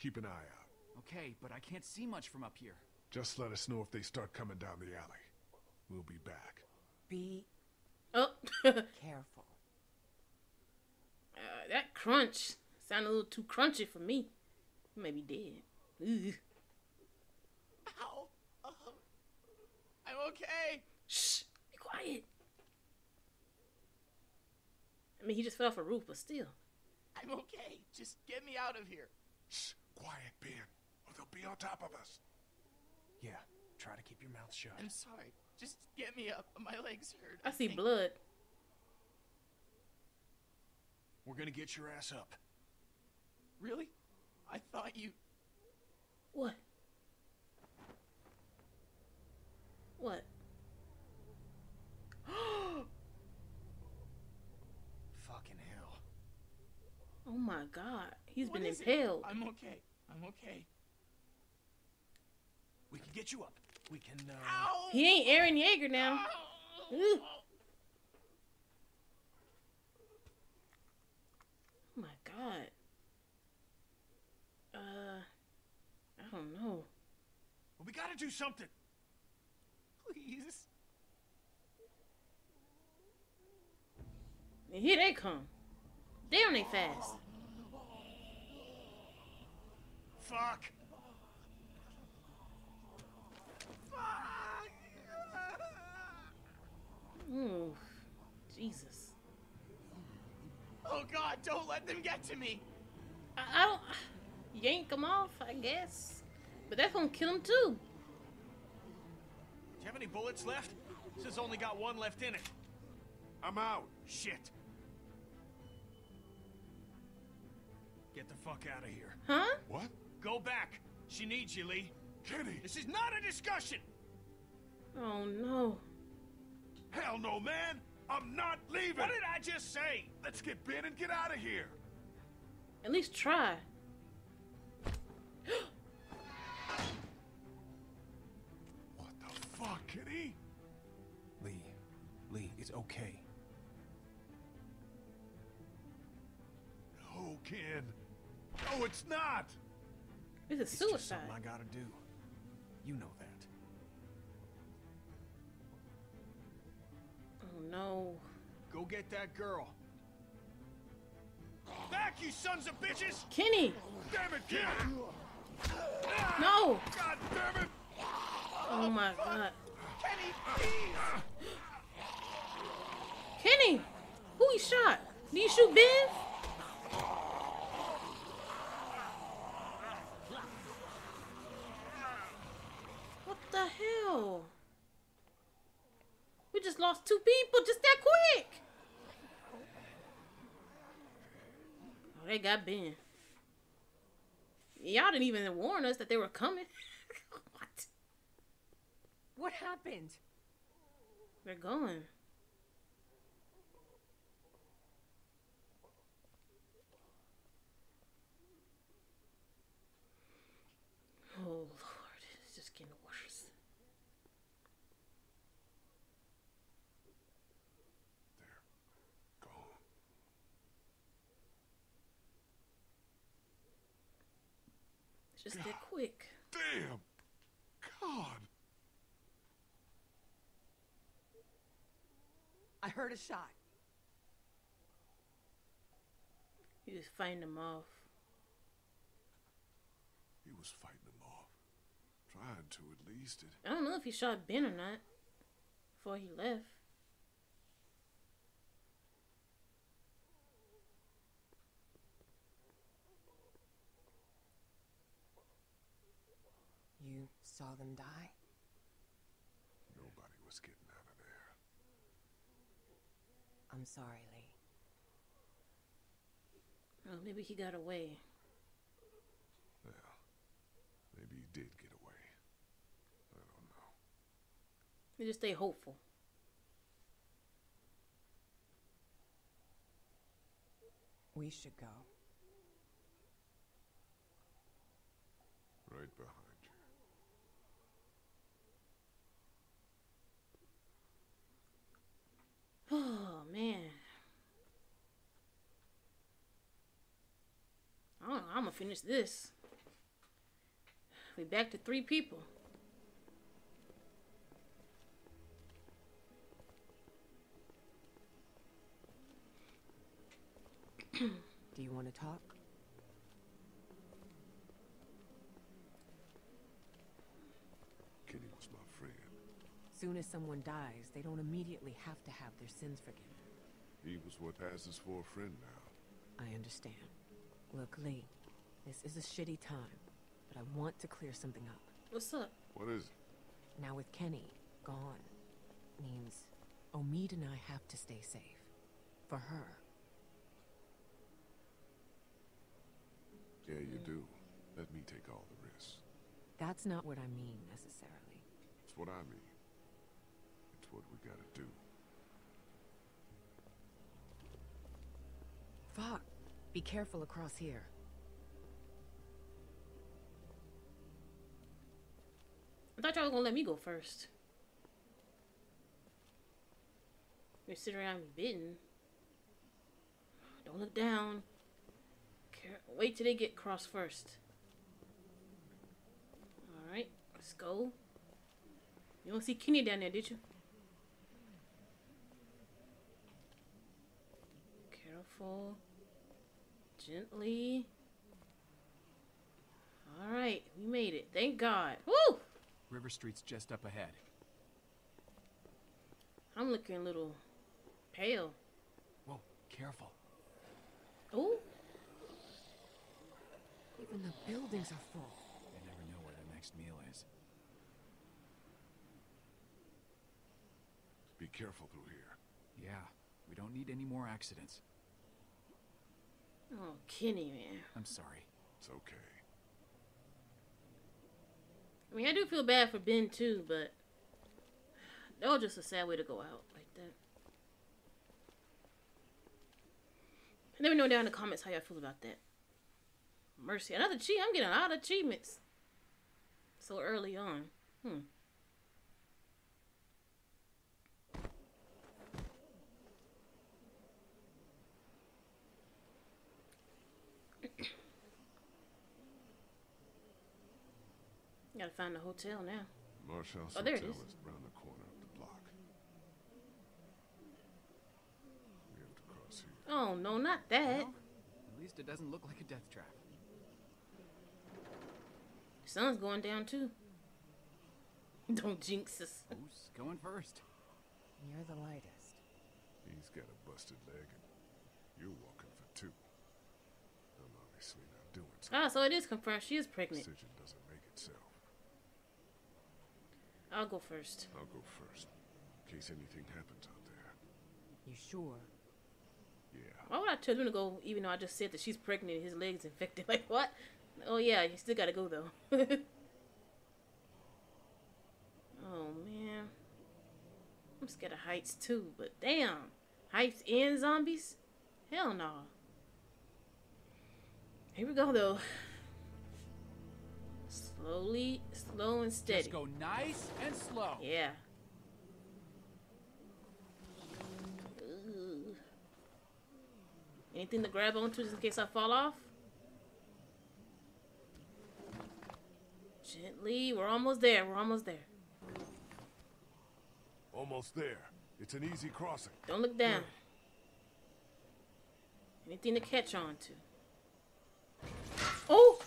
Keep an eye out. Okay, but I can't see much from up here. Just let us know if they start coming down the alley. We'll be back. Be careful. That crunch sounded a little too crunchy for me. You may be dead. Ugh. Ow. I'm okay. Shh. Be quiet. I mean, he just fell off a roof, but still. I'm okay. Just get me out of here. Shh. Quiet, Ben. Or they'll be on top of us. Yeah. Try to keep your mouth shut. I'm sorry. Just get me up. My legs hurt. I see blood. We're gonna get your ass up. Really? I thought you... What? What? Fucking hell. Oh my God. He's been impaled. I'm okay. I'm okay. We can get you up. We can, Ow! He ain't Aaron Yeager now. Oh my God. I don't know. Well, we gotta do something. Please. And here they come. Damn, they fast. Fuck. Fuck. Ooh, Jesus. Oh God, don't let them get to me. I don't yank them off, I guess. But that's gonna kill them too. Do you have any bullets left? This has only got one left in it. I'm out. Shit. Get the fuck out of here. Huh? What? Go back. She needs you, Lee. Kenny! This is not a discussion! Oh, no. Hell no, man! I'm not leaving! What did I just say? Let's get Ben and get out of here! At least try. What the fuck, Kenny? Lee. Lee, it's okay. No, kid. No, it's not! This is suicide. It's just something I gotta do. You know that. Oh no. Go get that girl. Back, you sons of bitches! Kenny! Damn it, Kenny! No! God damn it! Oh my God. Kenny, please! Kenny! Who he shot? Did you shoot Ben? What the hell? We just lost two people just that quick. Oh, they got Ben. Y'all didn't even warn us that they were coming. What? What happened? They're going. Oh Lord, it's just getting worse. Just that quick. Damn! God! I heard a shot. You just fighting him off. He was fighting him off. Trying to, at least. I don't know if he shot Ben or not. Before he left. You saw them die? Nobody was getting out of there. I'm sorry, Lee. Oh, maybe he got away. Well, maybe he did get away. I don't know. We just stay hopeful. We should go. Right behind. Oh, man. I don't know. I'm gonna finish this. We're back to three people. Do you want to talk? Kenny was my friend. Soon as someone dies, they don't immediately have to have their sins forgiven. He was what passes for a friend now. I understand. Look, Lee, this is a shitty time, but I want to clear something up. What's up? What is it? Now with Kenny gone, means Omid and I have to stay safe. For her. Yeah, you do. Let me take all the risks. That's not what I mean, necessarily. It's what I mean. What we gotta do. Fuck. Be careful across here. I thought y'all were gonna let me go first. You're sitting around bitten. Don't look down. Wait till they get across first. go. You don't see Kenny down there, did you? Careful. Gently. All right, we made it. Thank God. Woo! River Street's just up ahead. I'm looking a little pale. Whoa, careful. Oh. Even the buildings are full. They never know where their next meal is. Be careful through here. Yeah, we don't need any more accidents. Oh, Kenny, man. I'm sorry. It's okay. I mean, I do feel bad for Ben, too, but that was just a sad way to go out like that. Let me know down in the comments how y'all feel about that. Mercy. Another cheat. I'm getting a lot of achievements so early on. Gotta find the hotel now. Marshall's hotel is around the corner of the block. We have to cross here. Oh no, not that. Well, at least it doesn't look like a death trap. The sun's going down too. Don't jinx us. Who's going first? You're the lightest. He's got a busted leg and you're walking for two. I'm obviously not doing something. Ah, so it is confirmed she is pregnant. Decision doesn't make itself. I'll go first. In case anything happens out there. You sure? Yeah. Why would I tell him to go even though I just said that she's pregnant and his leg's infected? Like, what? Oh, yeah. You still gotta go, though. Oh, man. I'm scared of heights, too. But, damn. Heights and zombies? Hell no. Here we go, though. Slowly, slow and steady. Just go nice and slow. Yeah. Ooh. Anything to grab onto just in case I fall off? Gently. We're almost there. It's an easy crossing. Don't look down. Anything to catch on to. Oh!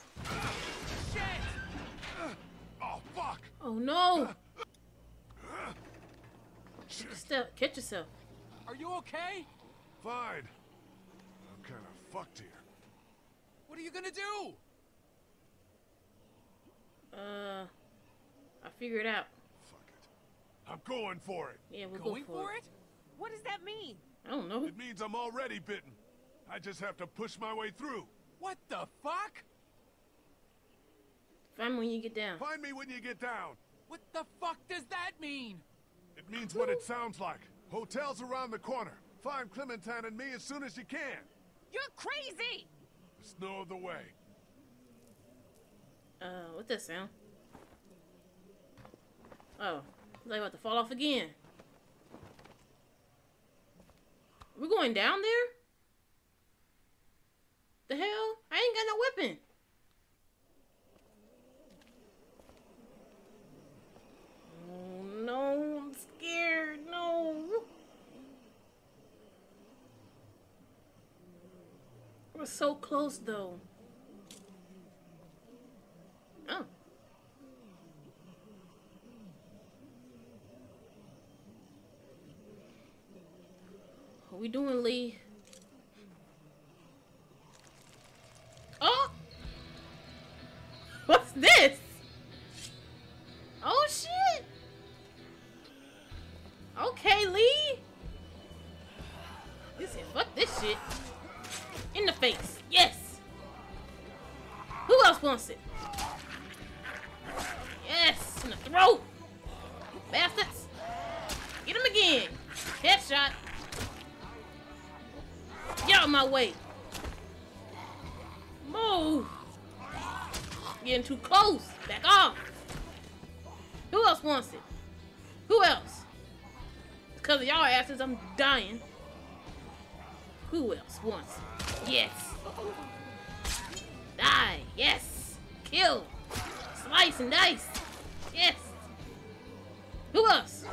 Fuck. Oh no! Catch yourself. Are you okay? Fine. I'm kind of fucked here. What are you gonna do? I'll figure it out. Fuck it. I'm going for it. Yeah, we'll go for it. What does that mean? I don't know. It means I'm already bitten. I just have to push my way through. What the fuck? Find me when you get down. What the fuck does that mean? It means what it sounds like. Hotel's around the corner. Find Clementine and me as soon as you can. You're crazy! There's no other way. What's that sound? Oh, like about to fall off again. We're going down there? The hell? I ain't got no weapon. No, I'm scared. No. We're so close, though. Oh. What are we doing, Lee? Oh! What's this? Oh, shit! Okay, Lee. Fuck this shit. In the face. Yes. Who else wants it? Yes. In the throat. You bastards. Get him again. Headshot. Get out of my way. Move. Getting too close. Back off. Who else wants it? Who else? Because of y'all asses, I'm dying. Who else wants it? Yes. Die. Yes. Kill. Slice and dice. Yes! Who else?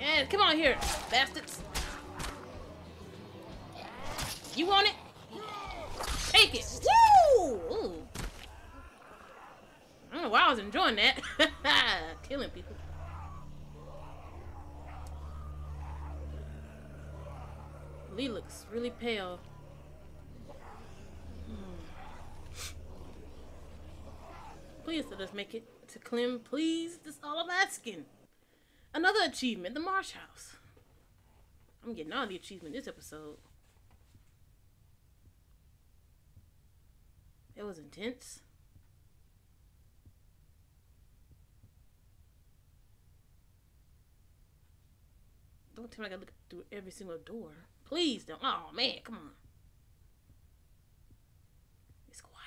Yeah, come on here, bastards. You want it? Take it. Woo! Ooh. I don't know why I was enjoying that. Killing people. Lee looks really pale. Please let us make it to Clem, please. That's all I'm asking. Another achievement, the Marsh House. I'm getting all the achievement this episode. It was intense. Don't tell me I gotta look through every single door. Please don't. Oh man, come on. It's quiet.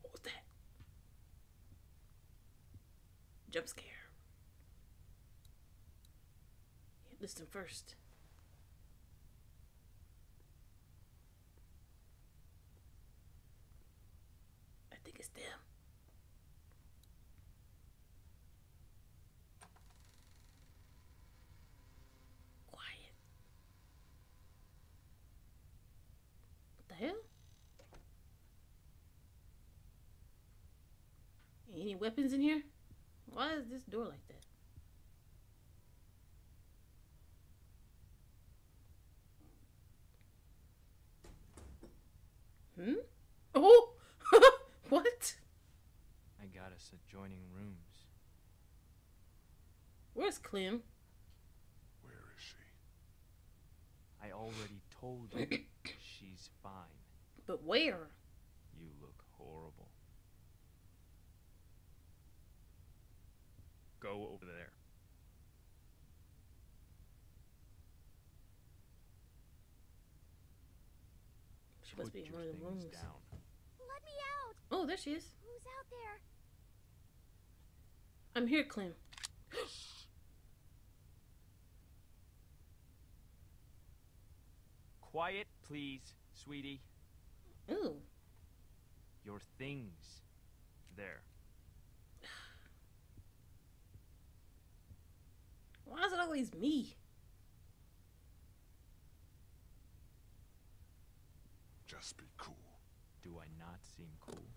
What was that? Jump scare. Listen first. I think it's them. Hell? Any weapons in here? Why is this door like that? Hmm? Oh! What? I got us adjoining rooms. Where's Clem? Where is she? I already told you. She's fine. But where? You look horrible. Go over there. She must be in one of the rooms. Down. Let me out. Oh, there she is. Who's out there? I'm here, Clem. Quiet, please, sweetie. Ooh. Your things. There. Why is it always me? Just be cool. Do I not seem cool?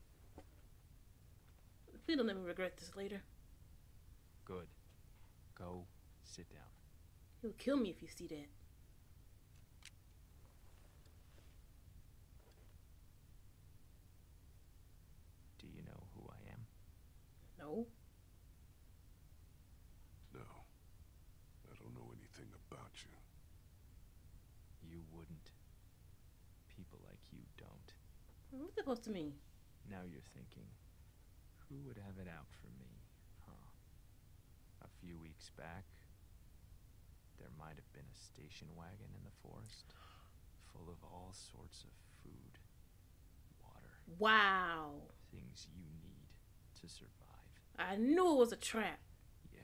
Please don't let me regret this later. Good. Go sit down. You'll kill me if you see that. Do you know who I am? No. No. I don't know anything about you. You wouldn't. People like you don't. What's that supposed to mean? Now you're thinking, who would have it out for me, huh? A few weeks back, there might have been a station wagon in the forest, full of all sorts of food. Wow. Things you need to survive. I knew it was a trap. Yeah.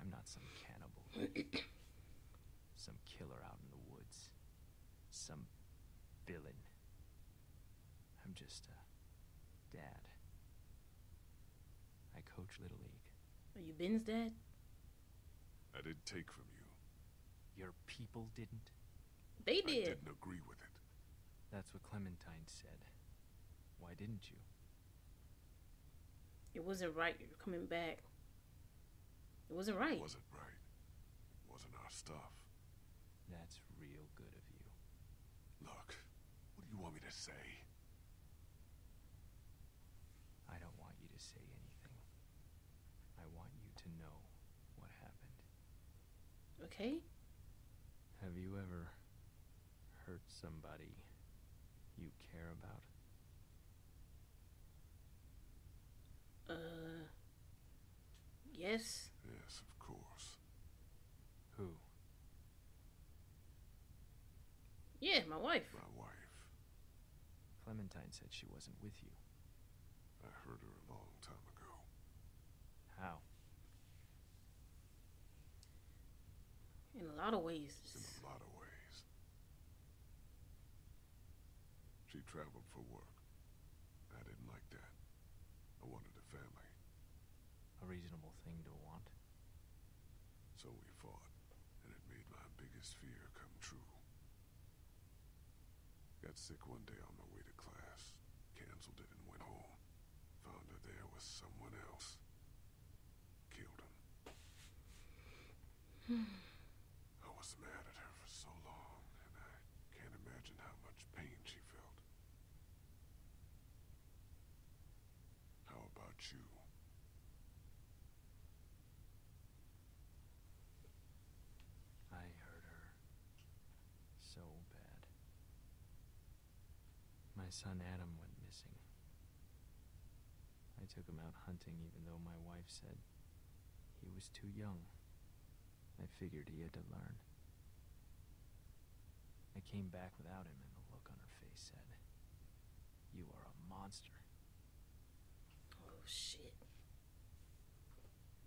I'm not some cannibal. Some killer out in the woods. Some villain. I'm just a dad. I coach Little League. Are you Ben's dad? I didn't take from you. Your people didn't? They did. I didn't agree with it. That's what Clementine said. Why didn't you? It wasn't right you were coming back. It wasn't right. It wasn't right. It wasn't our stuff. That's real good of you. Look, what do you want me to say? I don't want you to say anything. I want you to know what happened. Okay. Have you ever hurt somebody you care about? Yes. Yes, of course. Who? Yeah, my wife. My wife. Clementine said she wasn't with you. I heard her a long time ago. How? In a lot of ways. In a lot of ways. She traveled for work. I didn't like that. I wanted a family. A reasonable thing to want. So we fought, and it made my biggest fear come true. Got sick one day on my way to class. Canceled it and went home. Found her there with someone else. Killed him. I was mad at her for so long, and I can't imagine how much pain she felt. How about you? I hurt her so bad. My son Adam went missing. I took him out hunting even though my wife said he was too young. I figured he had to learn. I came back without him and the look on her face said, "You are a monster." Oh shit.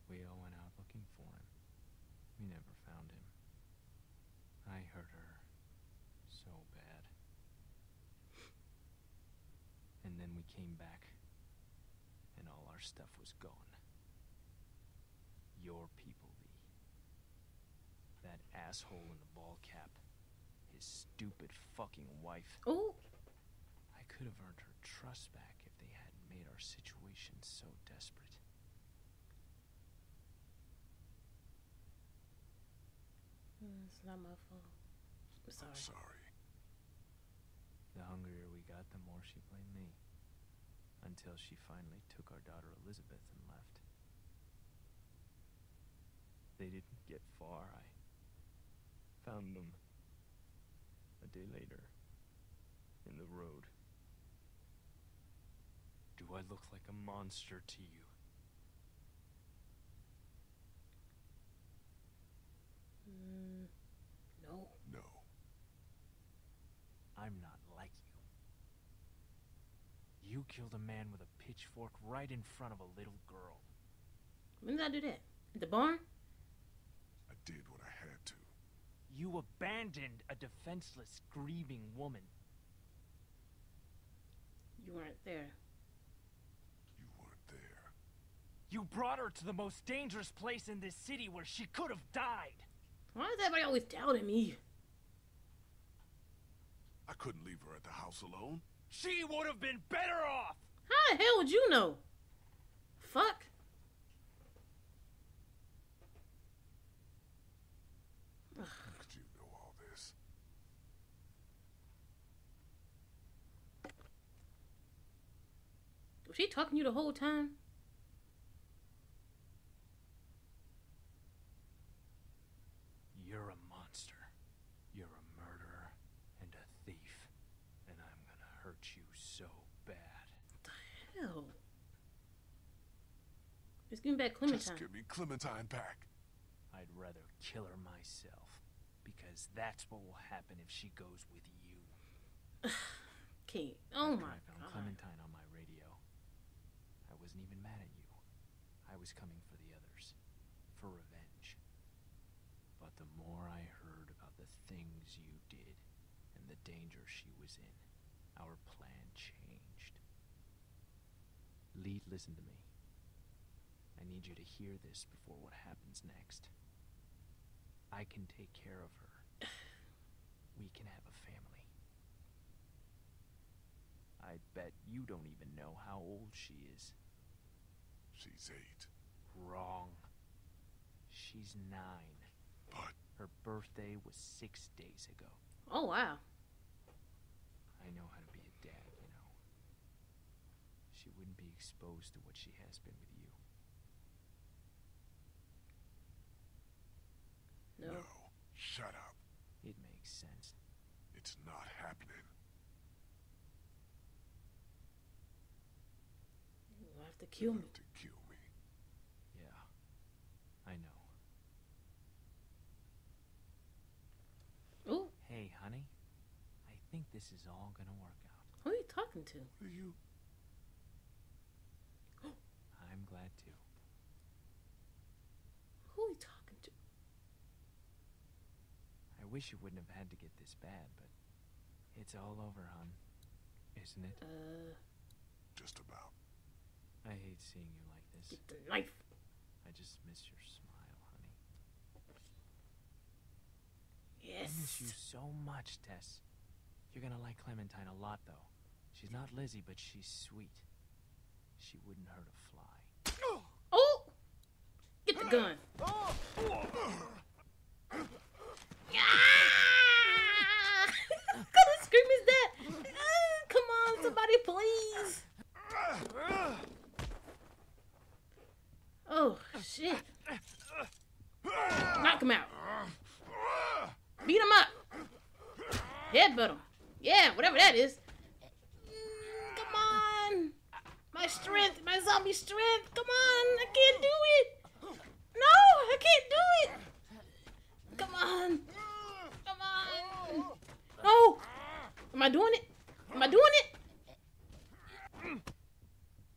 We all went out looking for him. We never found him. I hurt her so bad. And then we came back and all our stuff was gone. Your people, Lee. That asshole in the ball cap. His stupid fucking wife. Oh! I could have earned her trust back if they hadn't made our situation so desperate. It's not my fault. I'm sorry. I'm sorry. The hungrier we got, the more she blamed me. Until she finally took our daughter Elizabeth and left. They didn't get far. I found them a day later in the road. Do I look like a monster to you? No. No. I'm not like you. You killed a man with a pitchfork right in front of a little girl. When did I do that? At the barn? I did what I had to. You abandoned a defenseless, grieving woman. You weren't there. You weren't there. You brought her to the most dangerous place in this city where she could have died. Why is everybody always doubting me? I couldn't leave her at the house alone. She would have been better off. How the hell would you know? Fuck. Ugh. How could you know all this? Was she talking to you the whole time? You're a monster. You're a murderer and a thief. And I'm gonna hurt you so bad. What the hell? Just give me back Clementine. Just give me Clementine back. I'd rather kill her myself, because that's what will happen if she goes with you. Kate, oh my God. I found Clementine on my radio. I wasn't even mad at you. I was coming for the others, for revenge. But the more I heard about the things you did and the danger she was in, our plan changed. Lee, listen to me. I need you to hear this before what happens next. I can take care of her. We can have a family. I bet you don't even know how old she is. She's 8. Wrong. She's 9. But... her birthday was 6 days ago. Oh, wow. I know how to be a dad, you know. She wouldn't be exposed to what she has been with you. No. Shut up. It makes sense. It's not happening. You'll have to kill me. You'll have to kill me. Yeah, I know. Oh. Hey, honey. I think this is all gonna work out. Who are you talking to? What are you? I'm glad too. Who are you talking to? I wish it wouldn't have had to get this bad, but it's all over, hon. isn't it? Just about. I hate seeing you like this. Get the knife. I just miss your smile, honey. Yes. I miss you so much, Tess. You're gonna like Clementine a lot, though. She's not Lizzie, but she's sweet. She wouldn't hurt a fly. Oh! Get the gun. What kind of scream is that? Come on, somebody, please. Oh, shit. Knock him out. Beat him up. Headbutt him. Yeah, whatever that is. Come on. My strength, my zombie strength. Come on, I can't do it. No, I can't do it. Come on. Come on. No. Am I doing it? Am I doing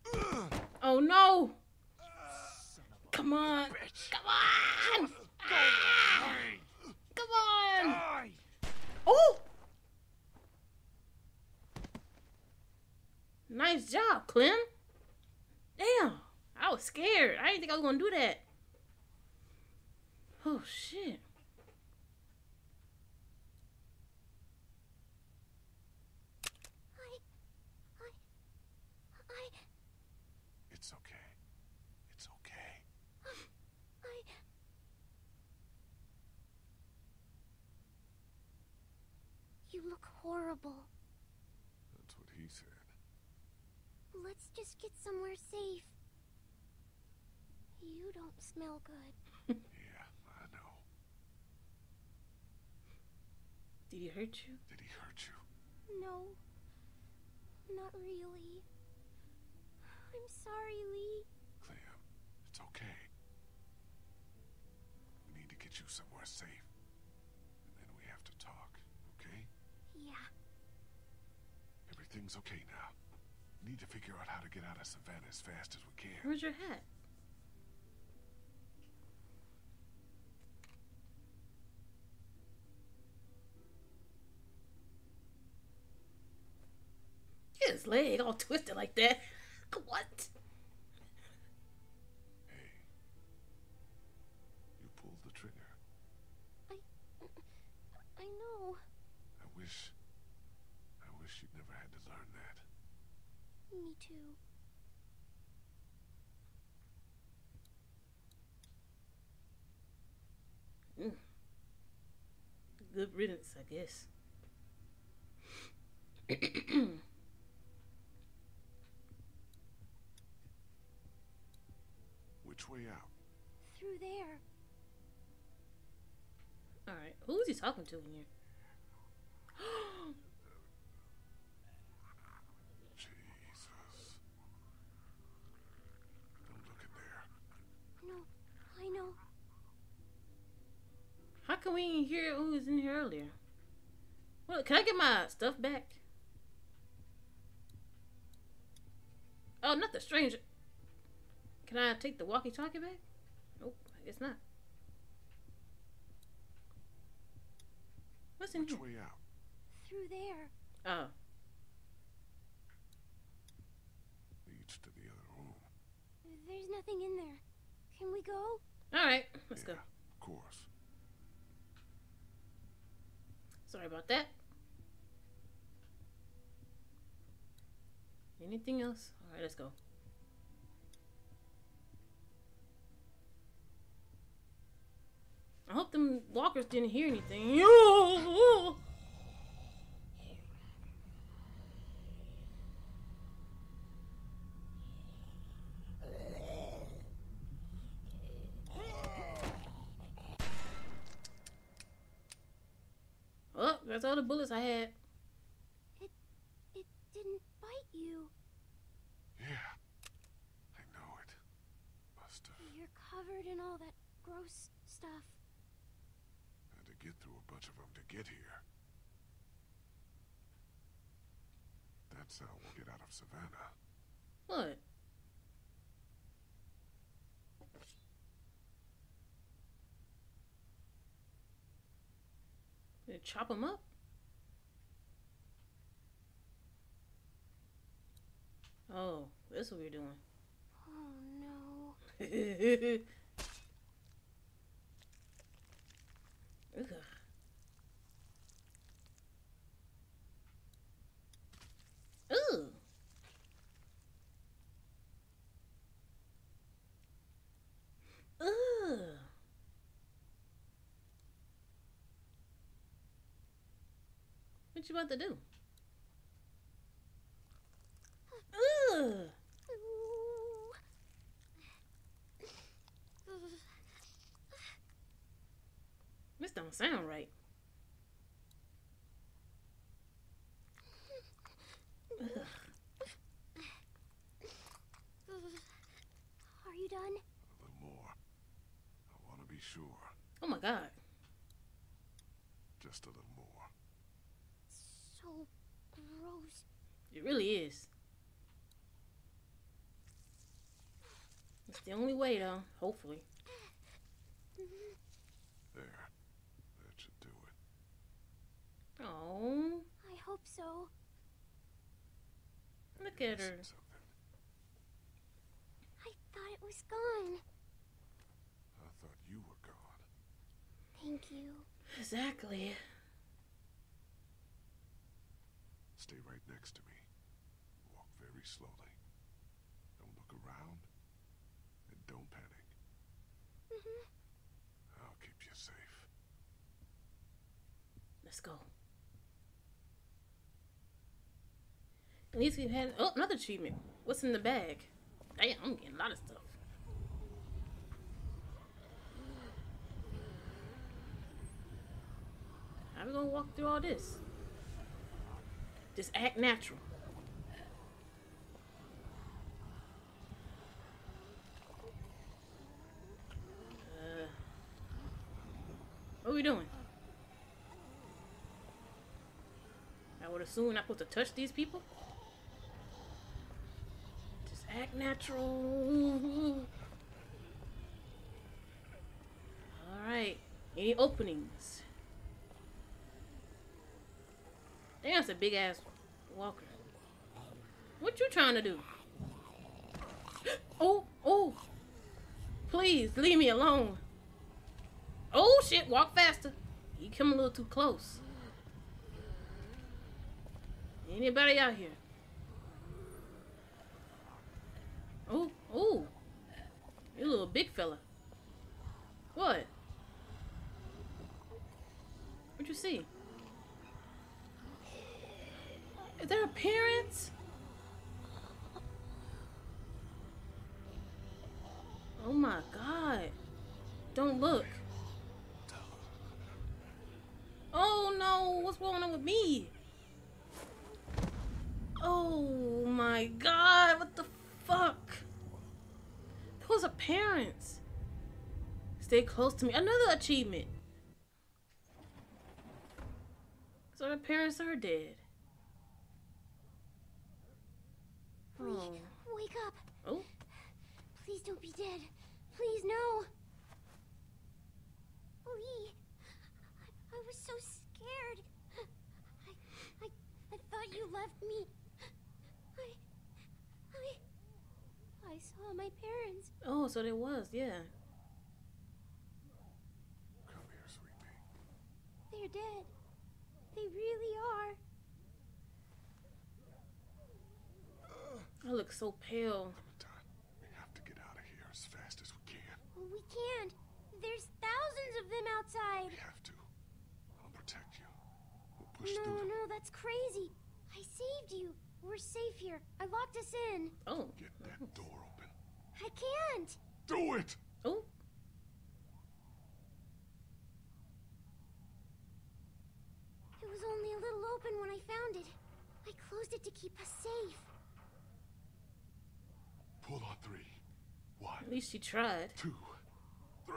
it? Oh, no. Come on. Come on. Ah. Come on. Oh. Nice job, Clem. Damn. I was scared. I didn't think I was going to do that. Oh, shit. It's okay. It's okay. You look horrible. That's what he said. Let's just get somewhere safe. You don't smell good. Yeah, I know. Did he hurt you? Did he hurt you? No. Not really. I'm sorry, Lee. Clem, it's okay. We need to get you somewhere safe. And then we have to talk, okay? Yeah. Everything's okay now. Need to figure out how to get out of Savannah as fast as we can. Where's your hat? Get his leg all twisted like that. What? Hey. You pulled the trigger. I know. I wish you'd never had to learn that. Me too. Mm. Good riddance, I guess. Which way out? Through there. All right. Who's he talking to in here? How can we even hear who was in here earlier? Well, can I get my stuff back? Oh, not the stranger. Can I take the walkie-talkie back? Nope, I guess not. What's in here? Which way out? Through there. Oh. Leads to the other room. There's nothing in there. Can we go? All right, let's go. Of course. Sorry about that. Anything else? All right, let's go. I hope them walkers didn't hear anything. That's all the bullets I had. It didn't bite you. Yeah, I know it. Must have. You're covered in all that gross stuff. Had to get through a bunch of them to get here. That's how we'll get out of Savannah. What? Gonna chop them up? Oh, that's what we're doing. Oh no. Ugh. Ooh. Ooh. What you about to do? Ooh. This don't sound right. Ugh. Are you done? A little more. I want to be sure. Oh my God. Just a little more. So gross. It really is. It's the only way though, hopefully. There. That should do it. Oh. I hope so. Look at her. I thought it was gone. I thought you were gone. Thank you. Exactly. Stay right next to me. Walk very slowly. Don't look around. And don't panic. Mm-hmm. I'll keep you safe. Let's go. At least we've had... Oh, another treatment. What's in the bag? Damn, I'm getting a lot of stuff. How are we gonna walk through all this? Just act natural. What are we doing? I would assume we're not supposed to touch these people? Act natural. Alright. Any openings? Damn, that's a big ass walker. What you trying to do? Oh, oh. Please, leave me alone. Oh shit, walk faster. You come a little too close. Anybody out here? Oh, oh. You little big fella. What? What'd you see? Is there a parent? Oh my God. Don't look. Oh no, what's going on with me? Oh my God, what the fuck? Those are parents. Stay close to me. Another achievement. So the parents are dead. Oh. Wake up. Oh. Please don't be dead. Please, no. Lee, I was so scared. I thought you left me. I saw my parents. Oh, so there was, yeah. Come here, sweetie. They're dead. They really are. I look so pale. Clementine, we have to get out of here as fast as we can. Well, we can't. There's thousands of them outside. We have to. I'll protect you. We'll push through. No, no, that's crazy. I saved you. We're safe here. I locked us in. Oh. Get that door open. I can't. Do it. Oh. It was only a little open when I found it. I closed it to keep us safe. Pull on three. One. At least she tried. 2, 3.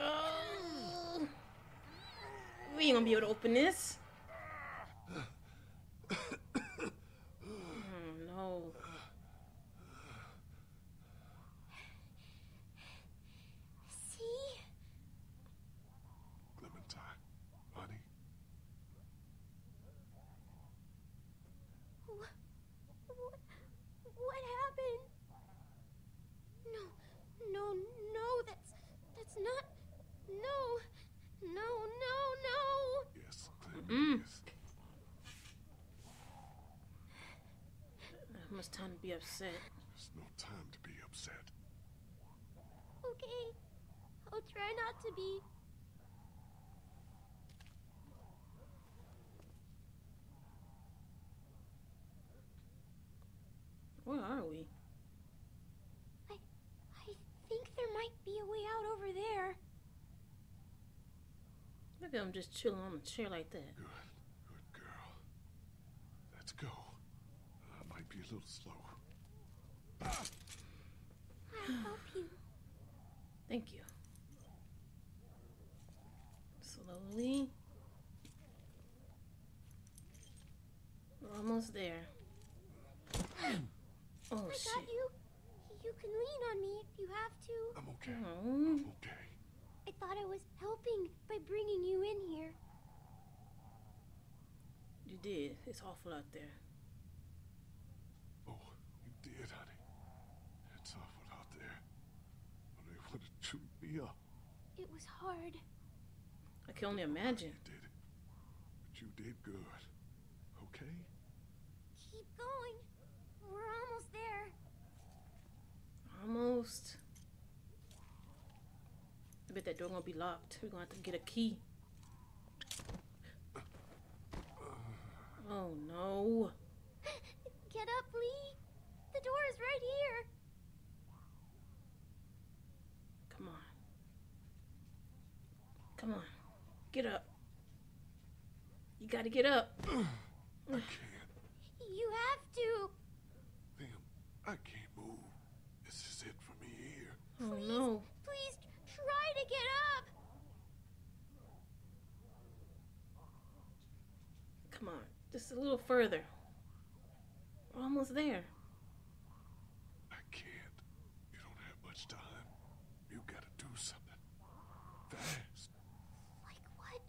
Oh. We ain't gonna be able to open this. What happened? No, that's not, no. Yes, Clem, yes. How much time to be upset? There's no time to be upset. Okay, I'll try not to be. Where are we? I think there might be a way out over there. Look at him just chilling on the chair like that. Good girl. Let's go. Might be a little slow. I'll help you. Thank you. Slowly. We're almost there. Oh, I shit. Got you. You can lean on me if you have to. I'm okay. I'm okay. I thought I was helping by bringing you in here. You did. It's awful out there. Oh, you did, honey. It's awful out there. But they want to chew me up. It was hard. I can only imagine. You did. But you did good. Okay? Keep going. We're almost there. Almost. I bet that door gonna be locked. We're gonna have to get a key. Oh no. Get up, Lee. The door is right here. Come on. Come on. Get up. You gotta get up. I can't. You have to. I can't move. This is it for me here. Oh, please, no. Please try to get up. Come on. Just a little further. We're almost there. I can't. You don't have much time. You gotta do something. Fast. Like what?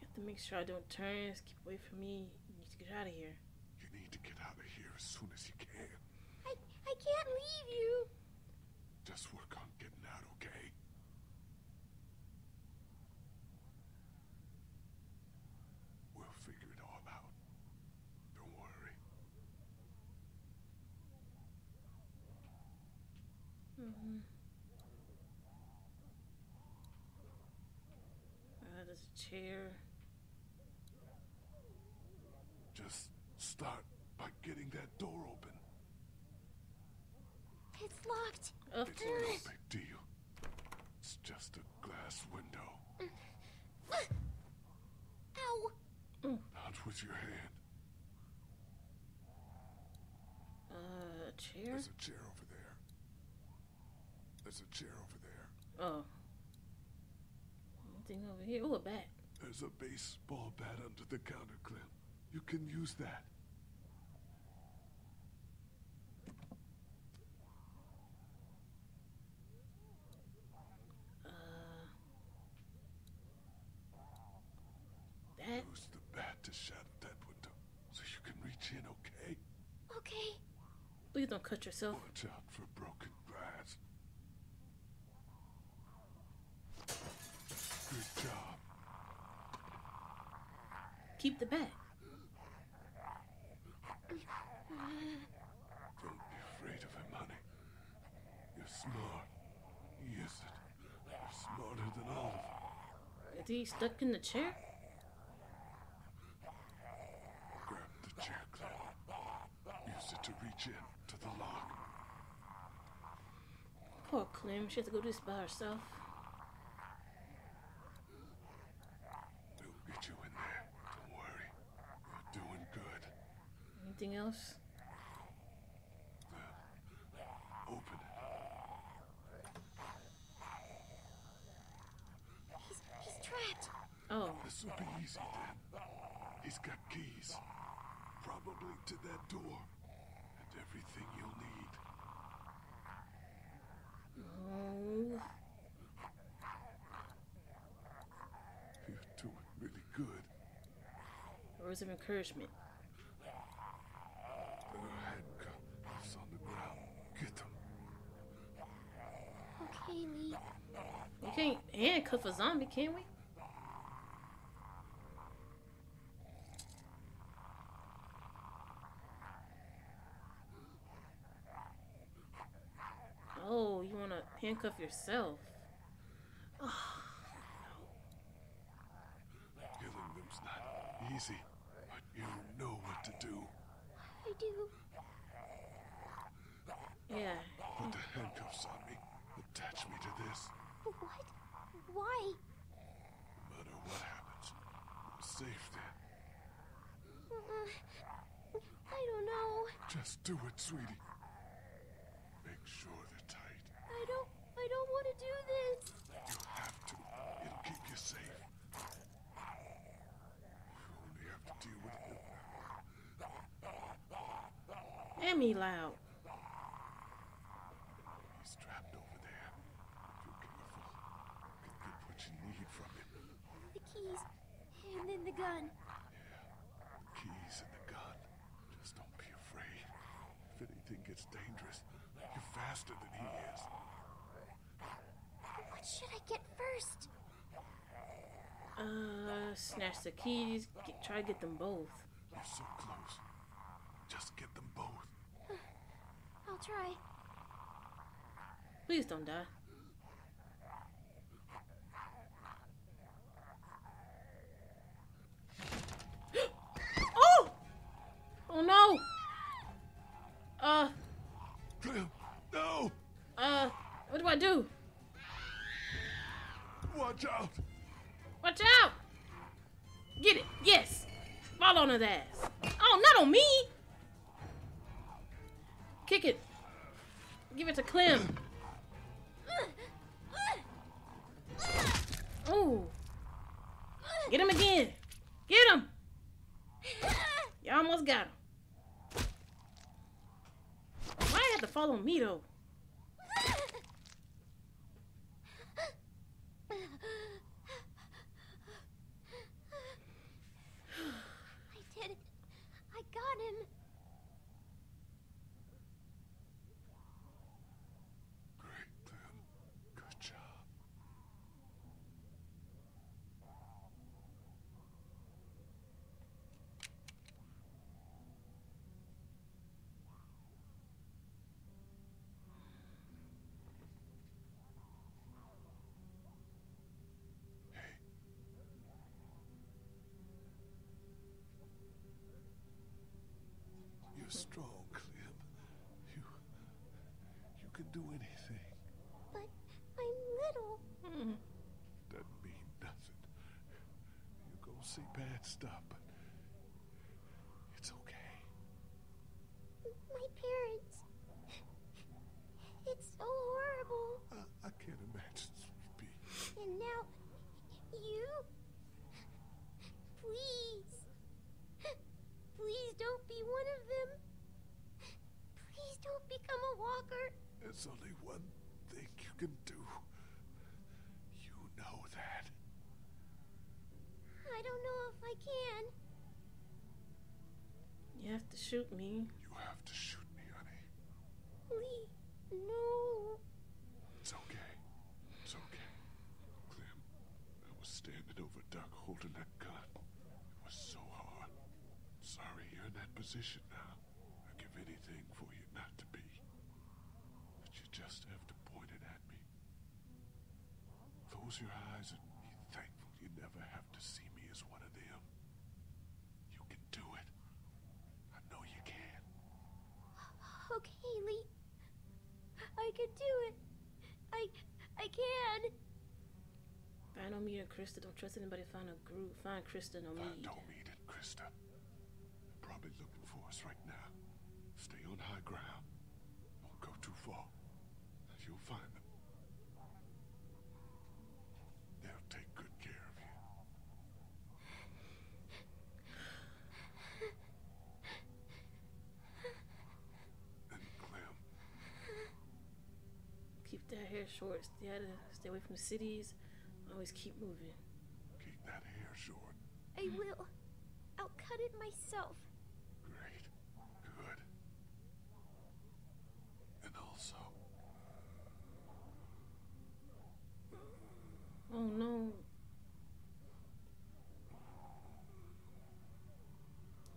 You have to make sure I don't turn. Just keep away from me. You need to get out of here. You need to get out of here as soon as you can. I can't leave you. Just work on getting out, okay? We'll figure it all out. Don't worry. There's a chair. Just start by getting that door open. It's locked. Of course. It's no big deal. It's just a glass window. Ow. Not with your hand. A chair? There's a chair over there. There's a chair over there. Oh. Anything over here? Oh, a bat. There's a baseball bat under the counter, Clem. You can use that. Use the bat to shatter that window so you can reach in, okay? Okay. Please don't cut yourself. Watch out for broken glass. Good job. Keep the bat. Don't be afraid of him, honey. You're smart. He isn't. You're smarter than all of us. Is he stuck in the chair? Grab the chair, Clem. Use it to reach in to the lock. Poor Clem. She has to go do this by herself. They'll get you in there. Don't worry. You're doing good. Anything else? Open it. He's trapped. Oh. This will be easy then. He's got keys. Probably to that door. And everything you'll need. Oh. You're doing really good. Words of encouragement. can't handcuff a zombie, can we? Oh, you want to handcuff yourself. Oh, no. Killing them's not easy, but you know what to do. I do. Yeah. Put the handcuffs on me. Attach me to this. What? Why? No matter what happens, I'm safe then. I don't know. Just do it, sweetie. Make sure they're tight. I don't want to do this. You have to. It'll keep you safe. You only have to deal with it. Damn me loud. He's trapped over there. If you're careful, you can get what you need from him. The keys, and then the gun. Yeah, the keys and the gun. Just don't be afraid. If anything gets dangerous, you're faster than he is. What should I get first? Snatch the keys. Try to get them both. You're so close. Just get them both. I'll try. Please don't die. Oh! Oh no! No! What do? Watch out! Watch out! Get it! Yes! Fall on his ass! Oh, not on me! Kick it. Give it to Clem. Oh. Get him again. Get him. You almost got him. Why do you have to follow me, though? I did it. I got him. You're strong, Clem. You can do anything. But I'm little. Doesn't mean nothing. You're gonna see bad stuff, but it's okay. My parents. It's so horrible. I can't imagine, sweetie. And now, you. Please. Please don't be one of them. Please don't become a walker. There's only one thing you can do. You know that. I don't know if I can. You have to shoot me. You have to shoot me, honey. Lee, no. It's okay. It's okay. Clem, I was standing over Duck holding that gun. It was so hard. Sorry you're in that position now. I'd give anything for you not to be. But you just have to point it at me. Close your eyes and be thankful you never have to see me as one of them. You can do it. I know you can. Okay, Lee. I can do it. I can. Find Omid and Christa. Don't trust anybody. Find a group. Find Christa and Omid. Find Omid and Christa. Probably looking for us right now. Stay on high ground. Don't go too far. You'll find them. They'll take good care of you. And Clem. Keep that hair short. Stay away from the cities. Always keep moving. Keep that hair short. I will. I'll cut it myself. Great. Good. And also... Oh no.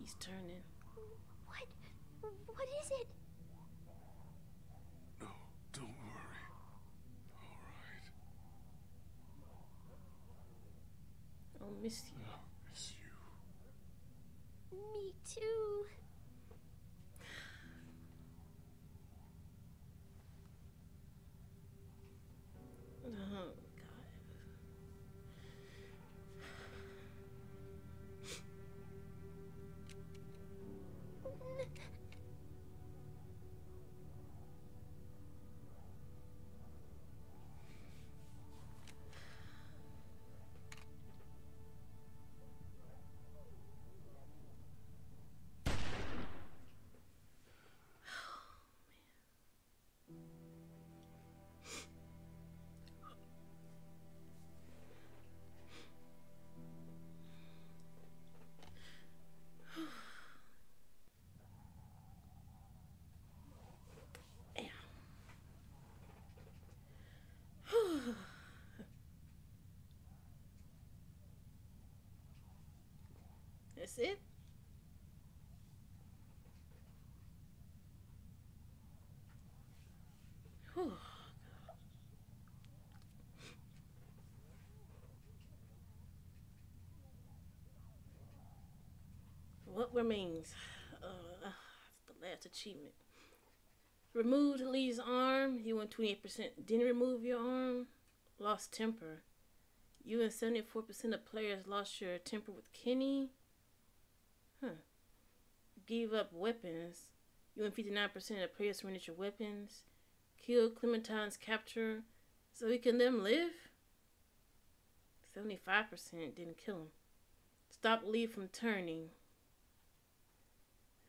He's turning. What is it? No, don't worry. All right. I'll miss you. I'll miss you. Me too. Oh, God. That's it? Whew. What remains? That's the last achievement. Removed Lee's arm. You won 28%. Didn't remove your arm. Lost temper. You and 74% of players lost your temper with Kenny. Huh. Gave up weapons. You and 59% of players surrendered your weapons. Killed Clementine's capture. So we can let him live? 75% didn't kill him. Stop Lee from turning.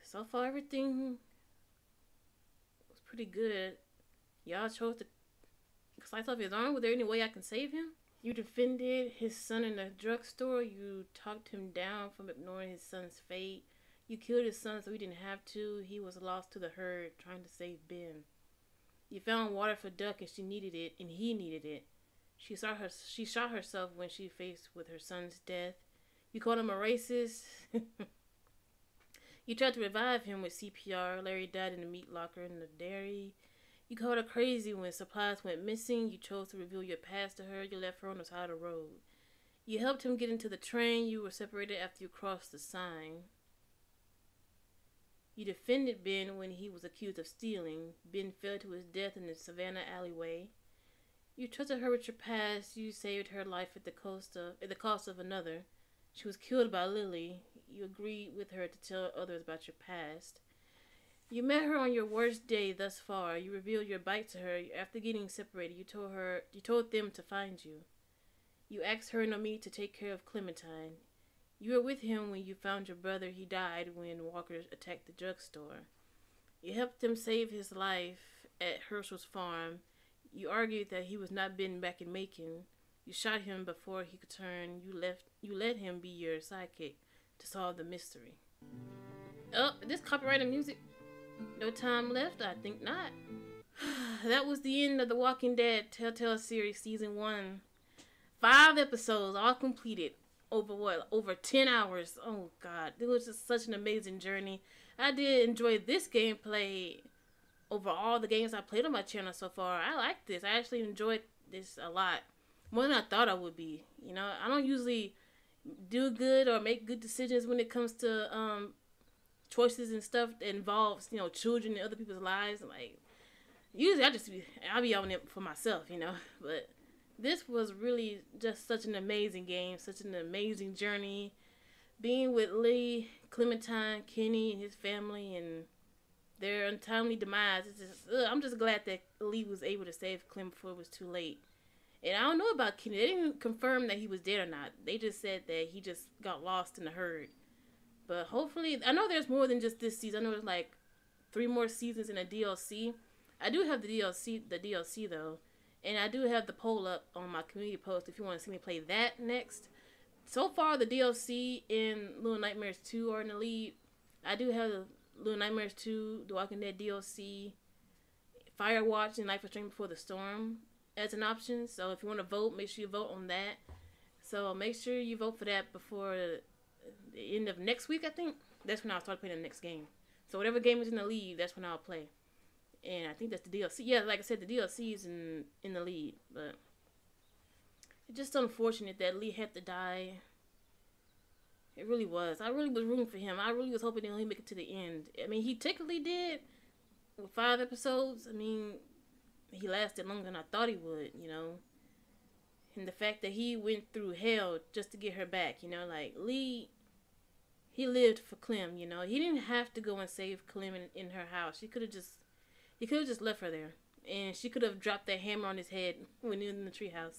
So far everything was pretty good. Y'all chose to slice off his arm. Was there any way I can save him? You defended his son in the drugstore. You talked him down from ignoring his son's fate. You killed his son so he didn't have to. He was lost to the herd trying to save Ben. You found water for Duck and she needed it and he needed it. She shot herself when she faced with her son's death. You called him a racist. You tried to revive him with CPR. Larry died in the meat locker in the dairy. You called her crazy when supplies went missing. You chose to reveal your past to her. You left her on the side of the road. You helped him get into the train. You were separated after you crossed the sign. You defended Ben when he was accused of stealing. Ben fell to his death in the Savannah alleyway. You trusted her with your past. You saved her life at the cost of another. She was killed by Lily. You agreed with her to tell others about your past. You met her on your worst day thus far. You revealed your bite to her. After getting separated, you told them to find you. You asked her and Omid to take care of Clementine. You were with him when you found your brother. He died when walkers attacked the drugstore. You helped them save his life at Herschel's farm. You argued that he was not bitten back in Macon. You shot him before he could turn. You let him be your sidekick to solve the mystery. Oh, this copyrighted music. No time left? I think not. That was the end of The Walking Dead Telltale series season 1. 5 episodes all completed over what? Over 10 hours. Oh God, it was just such an amazing journey. I did enjoy this gameplay over all the games I played on my channel so far. I like this. I actually enjoyed this a lot. More than I thought I would be. You know, I don't usually do good or make good decisions when it comes to choices and stuff that involves, you know, children and other people's lives. Like, usually I'll be on it for myself, you know, but this was really just such an amazing game, such an amazing journey. Being with Lee, Clementine, Kenny, and his family, and their untimely demise. It's just, I'm just glad that Lee was able to save Clem before it was too late. And I don't know about Kenny. They didn't confirm that he was dead or not. They just said that he just got lost in the herd. But hopefully, I know there's more than just this season. I know there's like 3 more seasons in a DLC. I do have the DLC though. And I do have the poll up on my community post if you want to see me play that next. So far, the DLC in Little Nightmares 2 are in the lead. I do have the Little Nightmares 2, The Walking Dead DLC, Firewatch, and Life Is Strange Before the Storm. as an option. So if you want to vote, make sure you vote on that. So make sure you vote for that before the end of next week, I think. That's when I'll start playing the next game. So whatever game is in the lead, that's when I'll play. And I think that's the DLC. Yeah, like I said, the DLC is in the lead. But it's just unfortunate that Lee had to die. It really was. I really was rooting for him. I really was hoping that he'd make it to the end. I mean, he technically did with 5 episodes. I mean, he lasted longer than I thought he would, you know. And the fact that he went through hell just to get her back, you know. Like, Lee, he lived for Clem, you know. He didn't have to go and save Clem in her house. She could have just... He could have just left her there. And she could have dropped that hammer on his head when he was in the treehouse.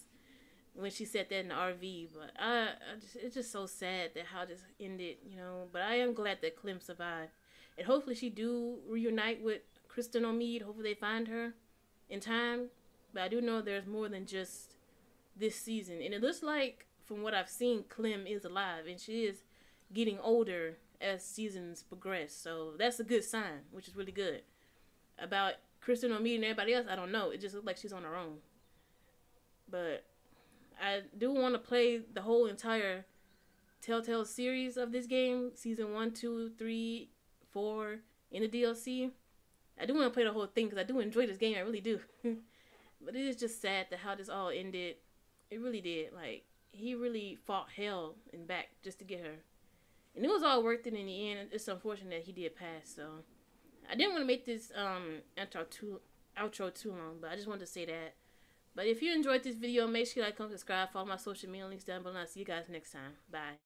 When she said that in the RV. But it's just so sad that how this ended, you know. But I am glad that Clem survived. And hopefully she do reunite with Christa and Omid. Hopefully they find her in time. But I do know there's more than just this season. And it looks like, from what I've seen, Clem is alive. And she is getting older as seasons progress. So that's a good sign, which is really good. About Kristen or me and everybody else, I don't know. It just looks like she's on her own. But I do want to play the whole entire Telltale series of this game. Season 1, 2, 3, 4 in the DLC. I do want to play the whole thing because I do enjoy this game. I really do. But it is just sad that how this all ended. It really did. Like, he really fought hell and back just to get her. And it was all worth it in the end. It's unfortunate that he did pass, so... I didn't want to make this outro too long, but I just wanted to say that. But if you enjoyed this video, make sure you like, comment, subscribe, follow my social media links down below, and I'll see you guys next time. Bye.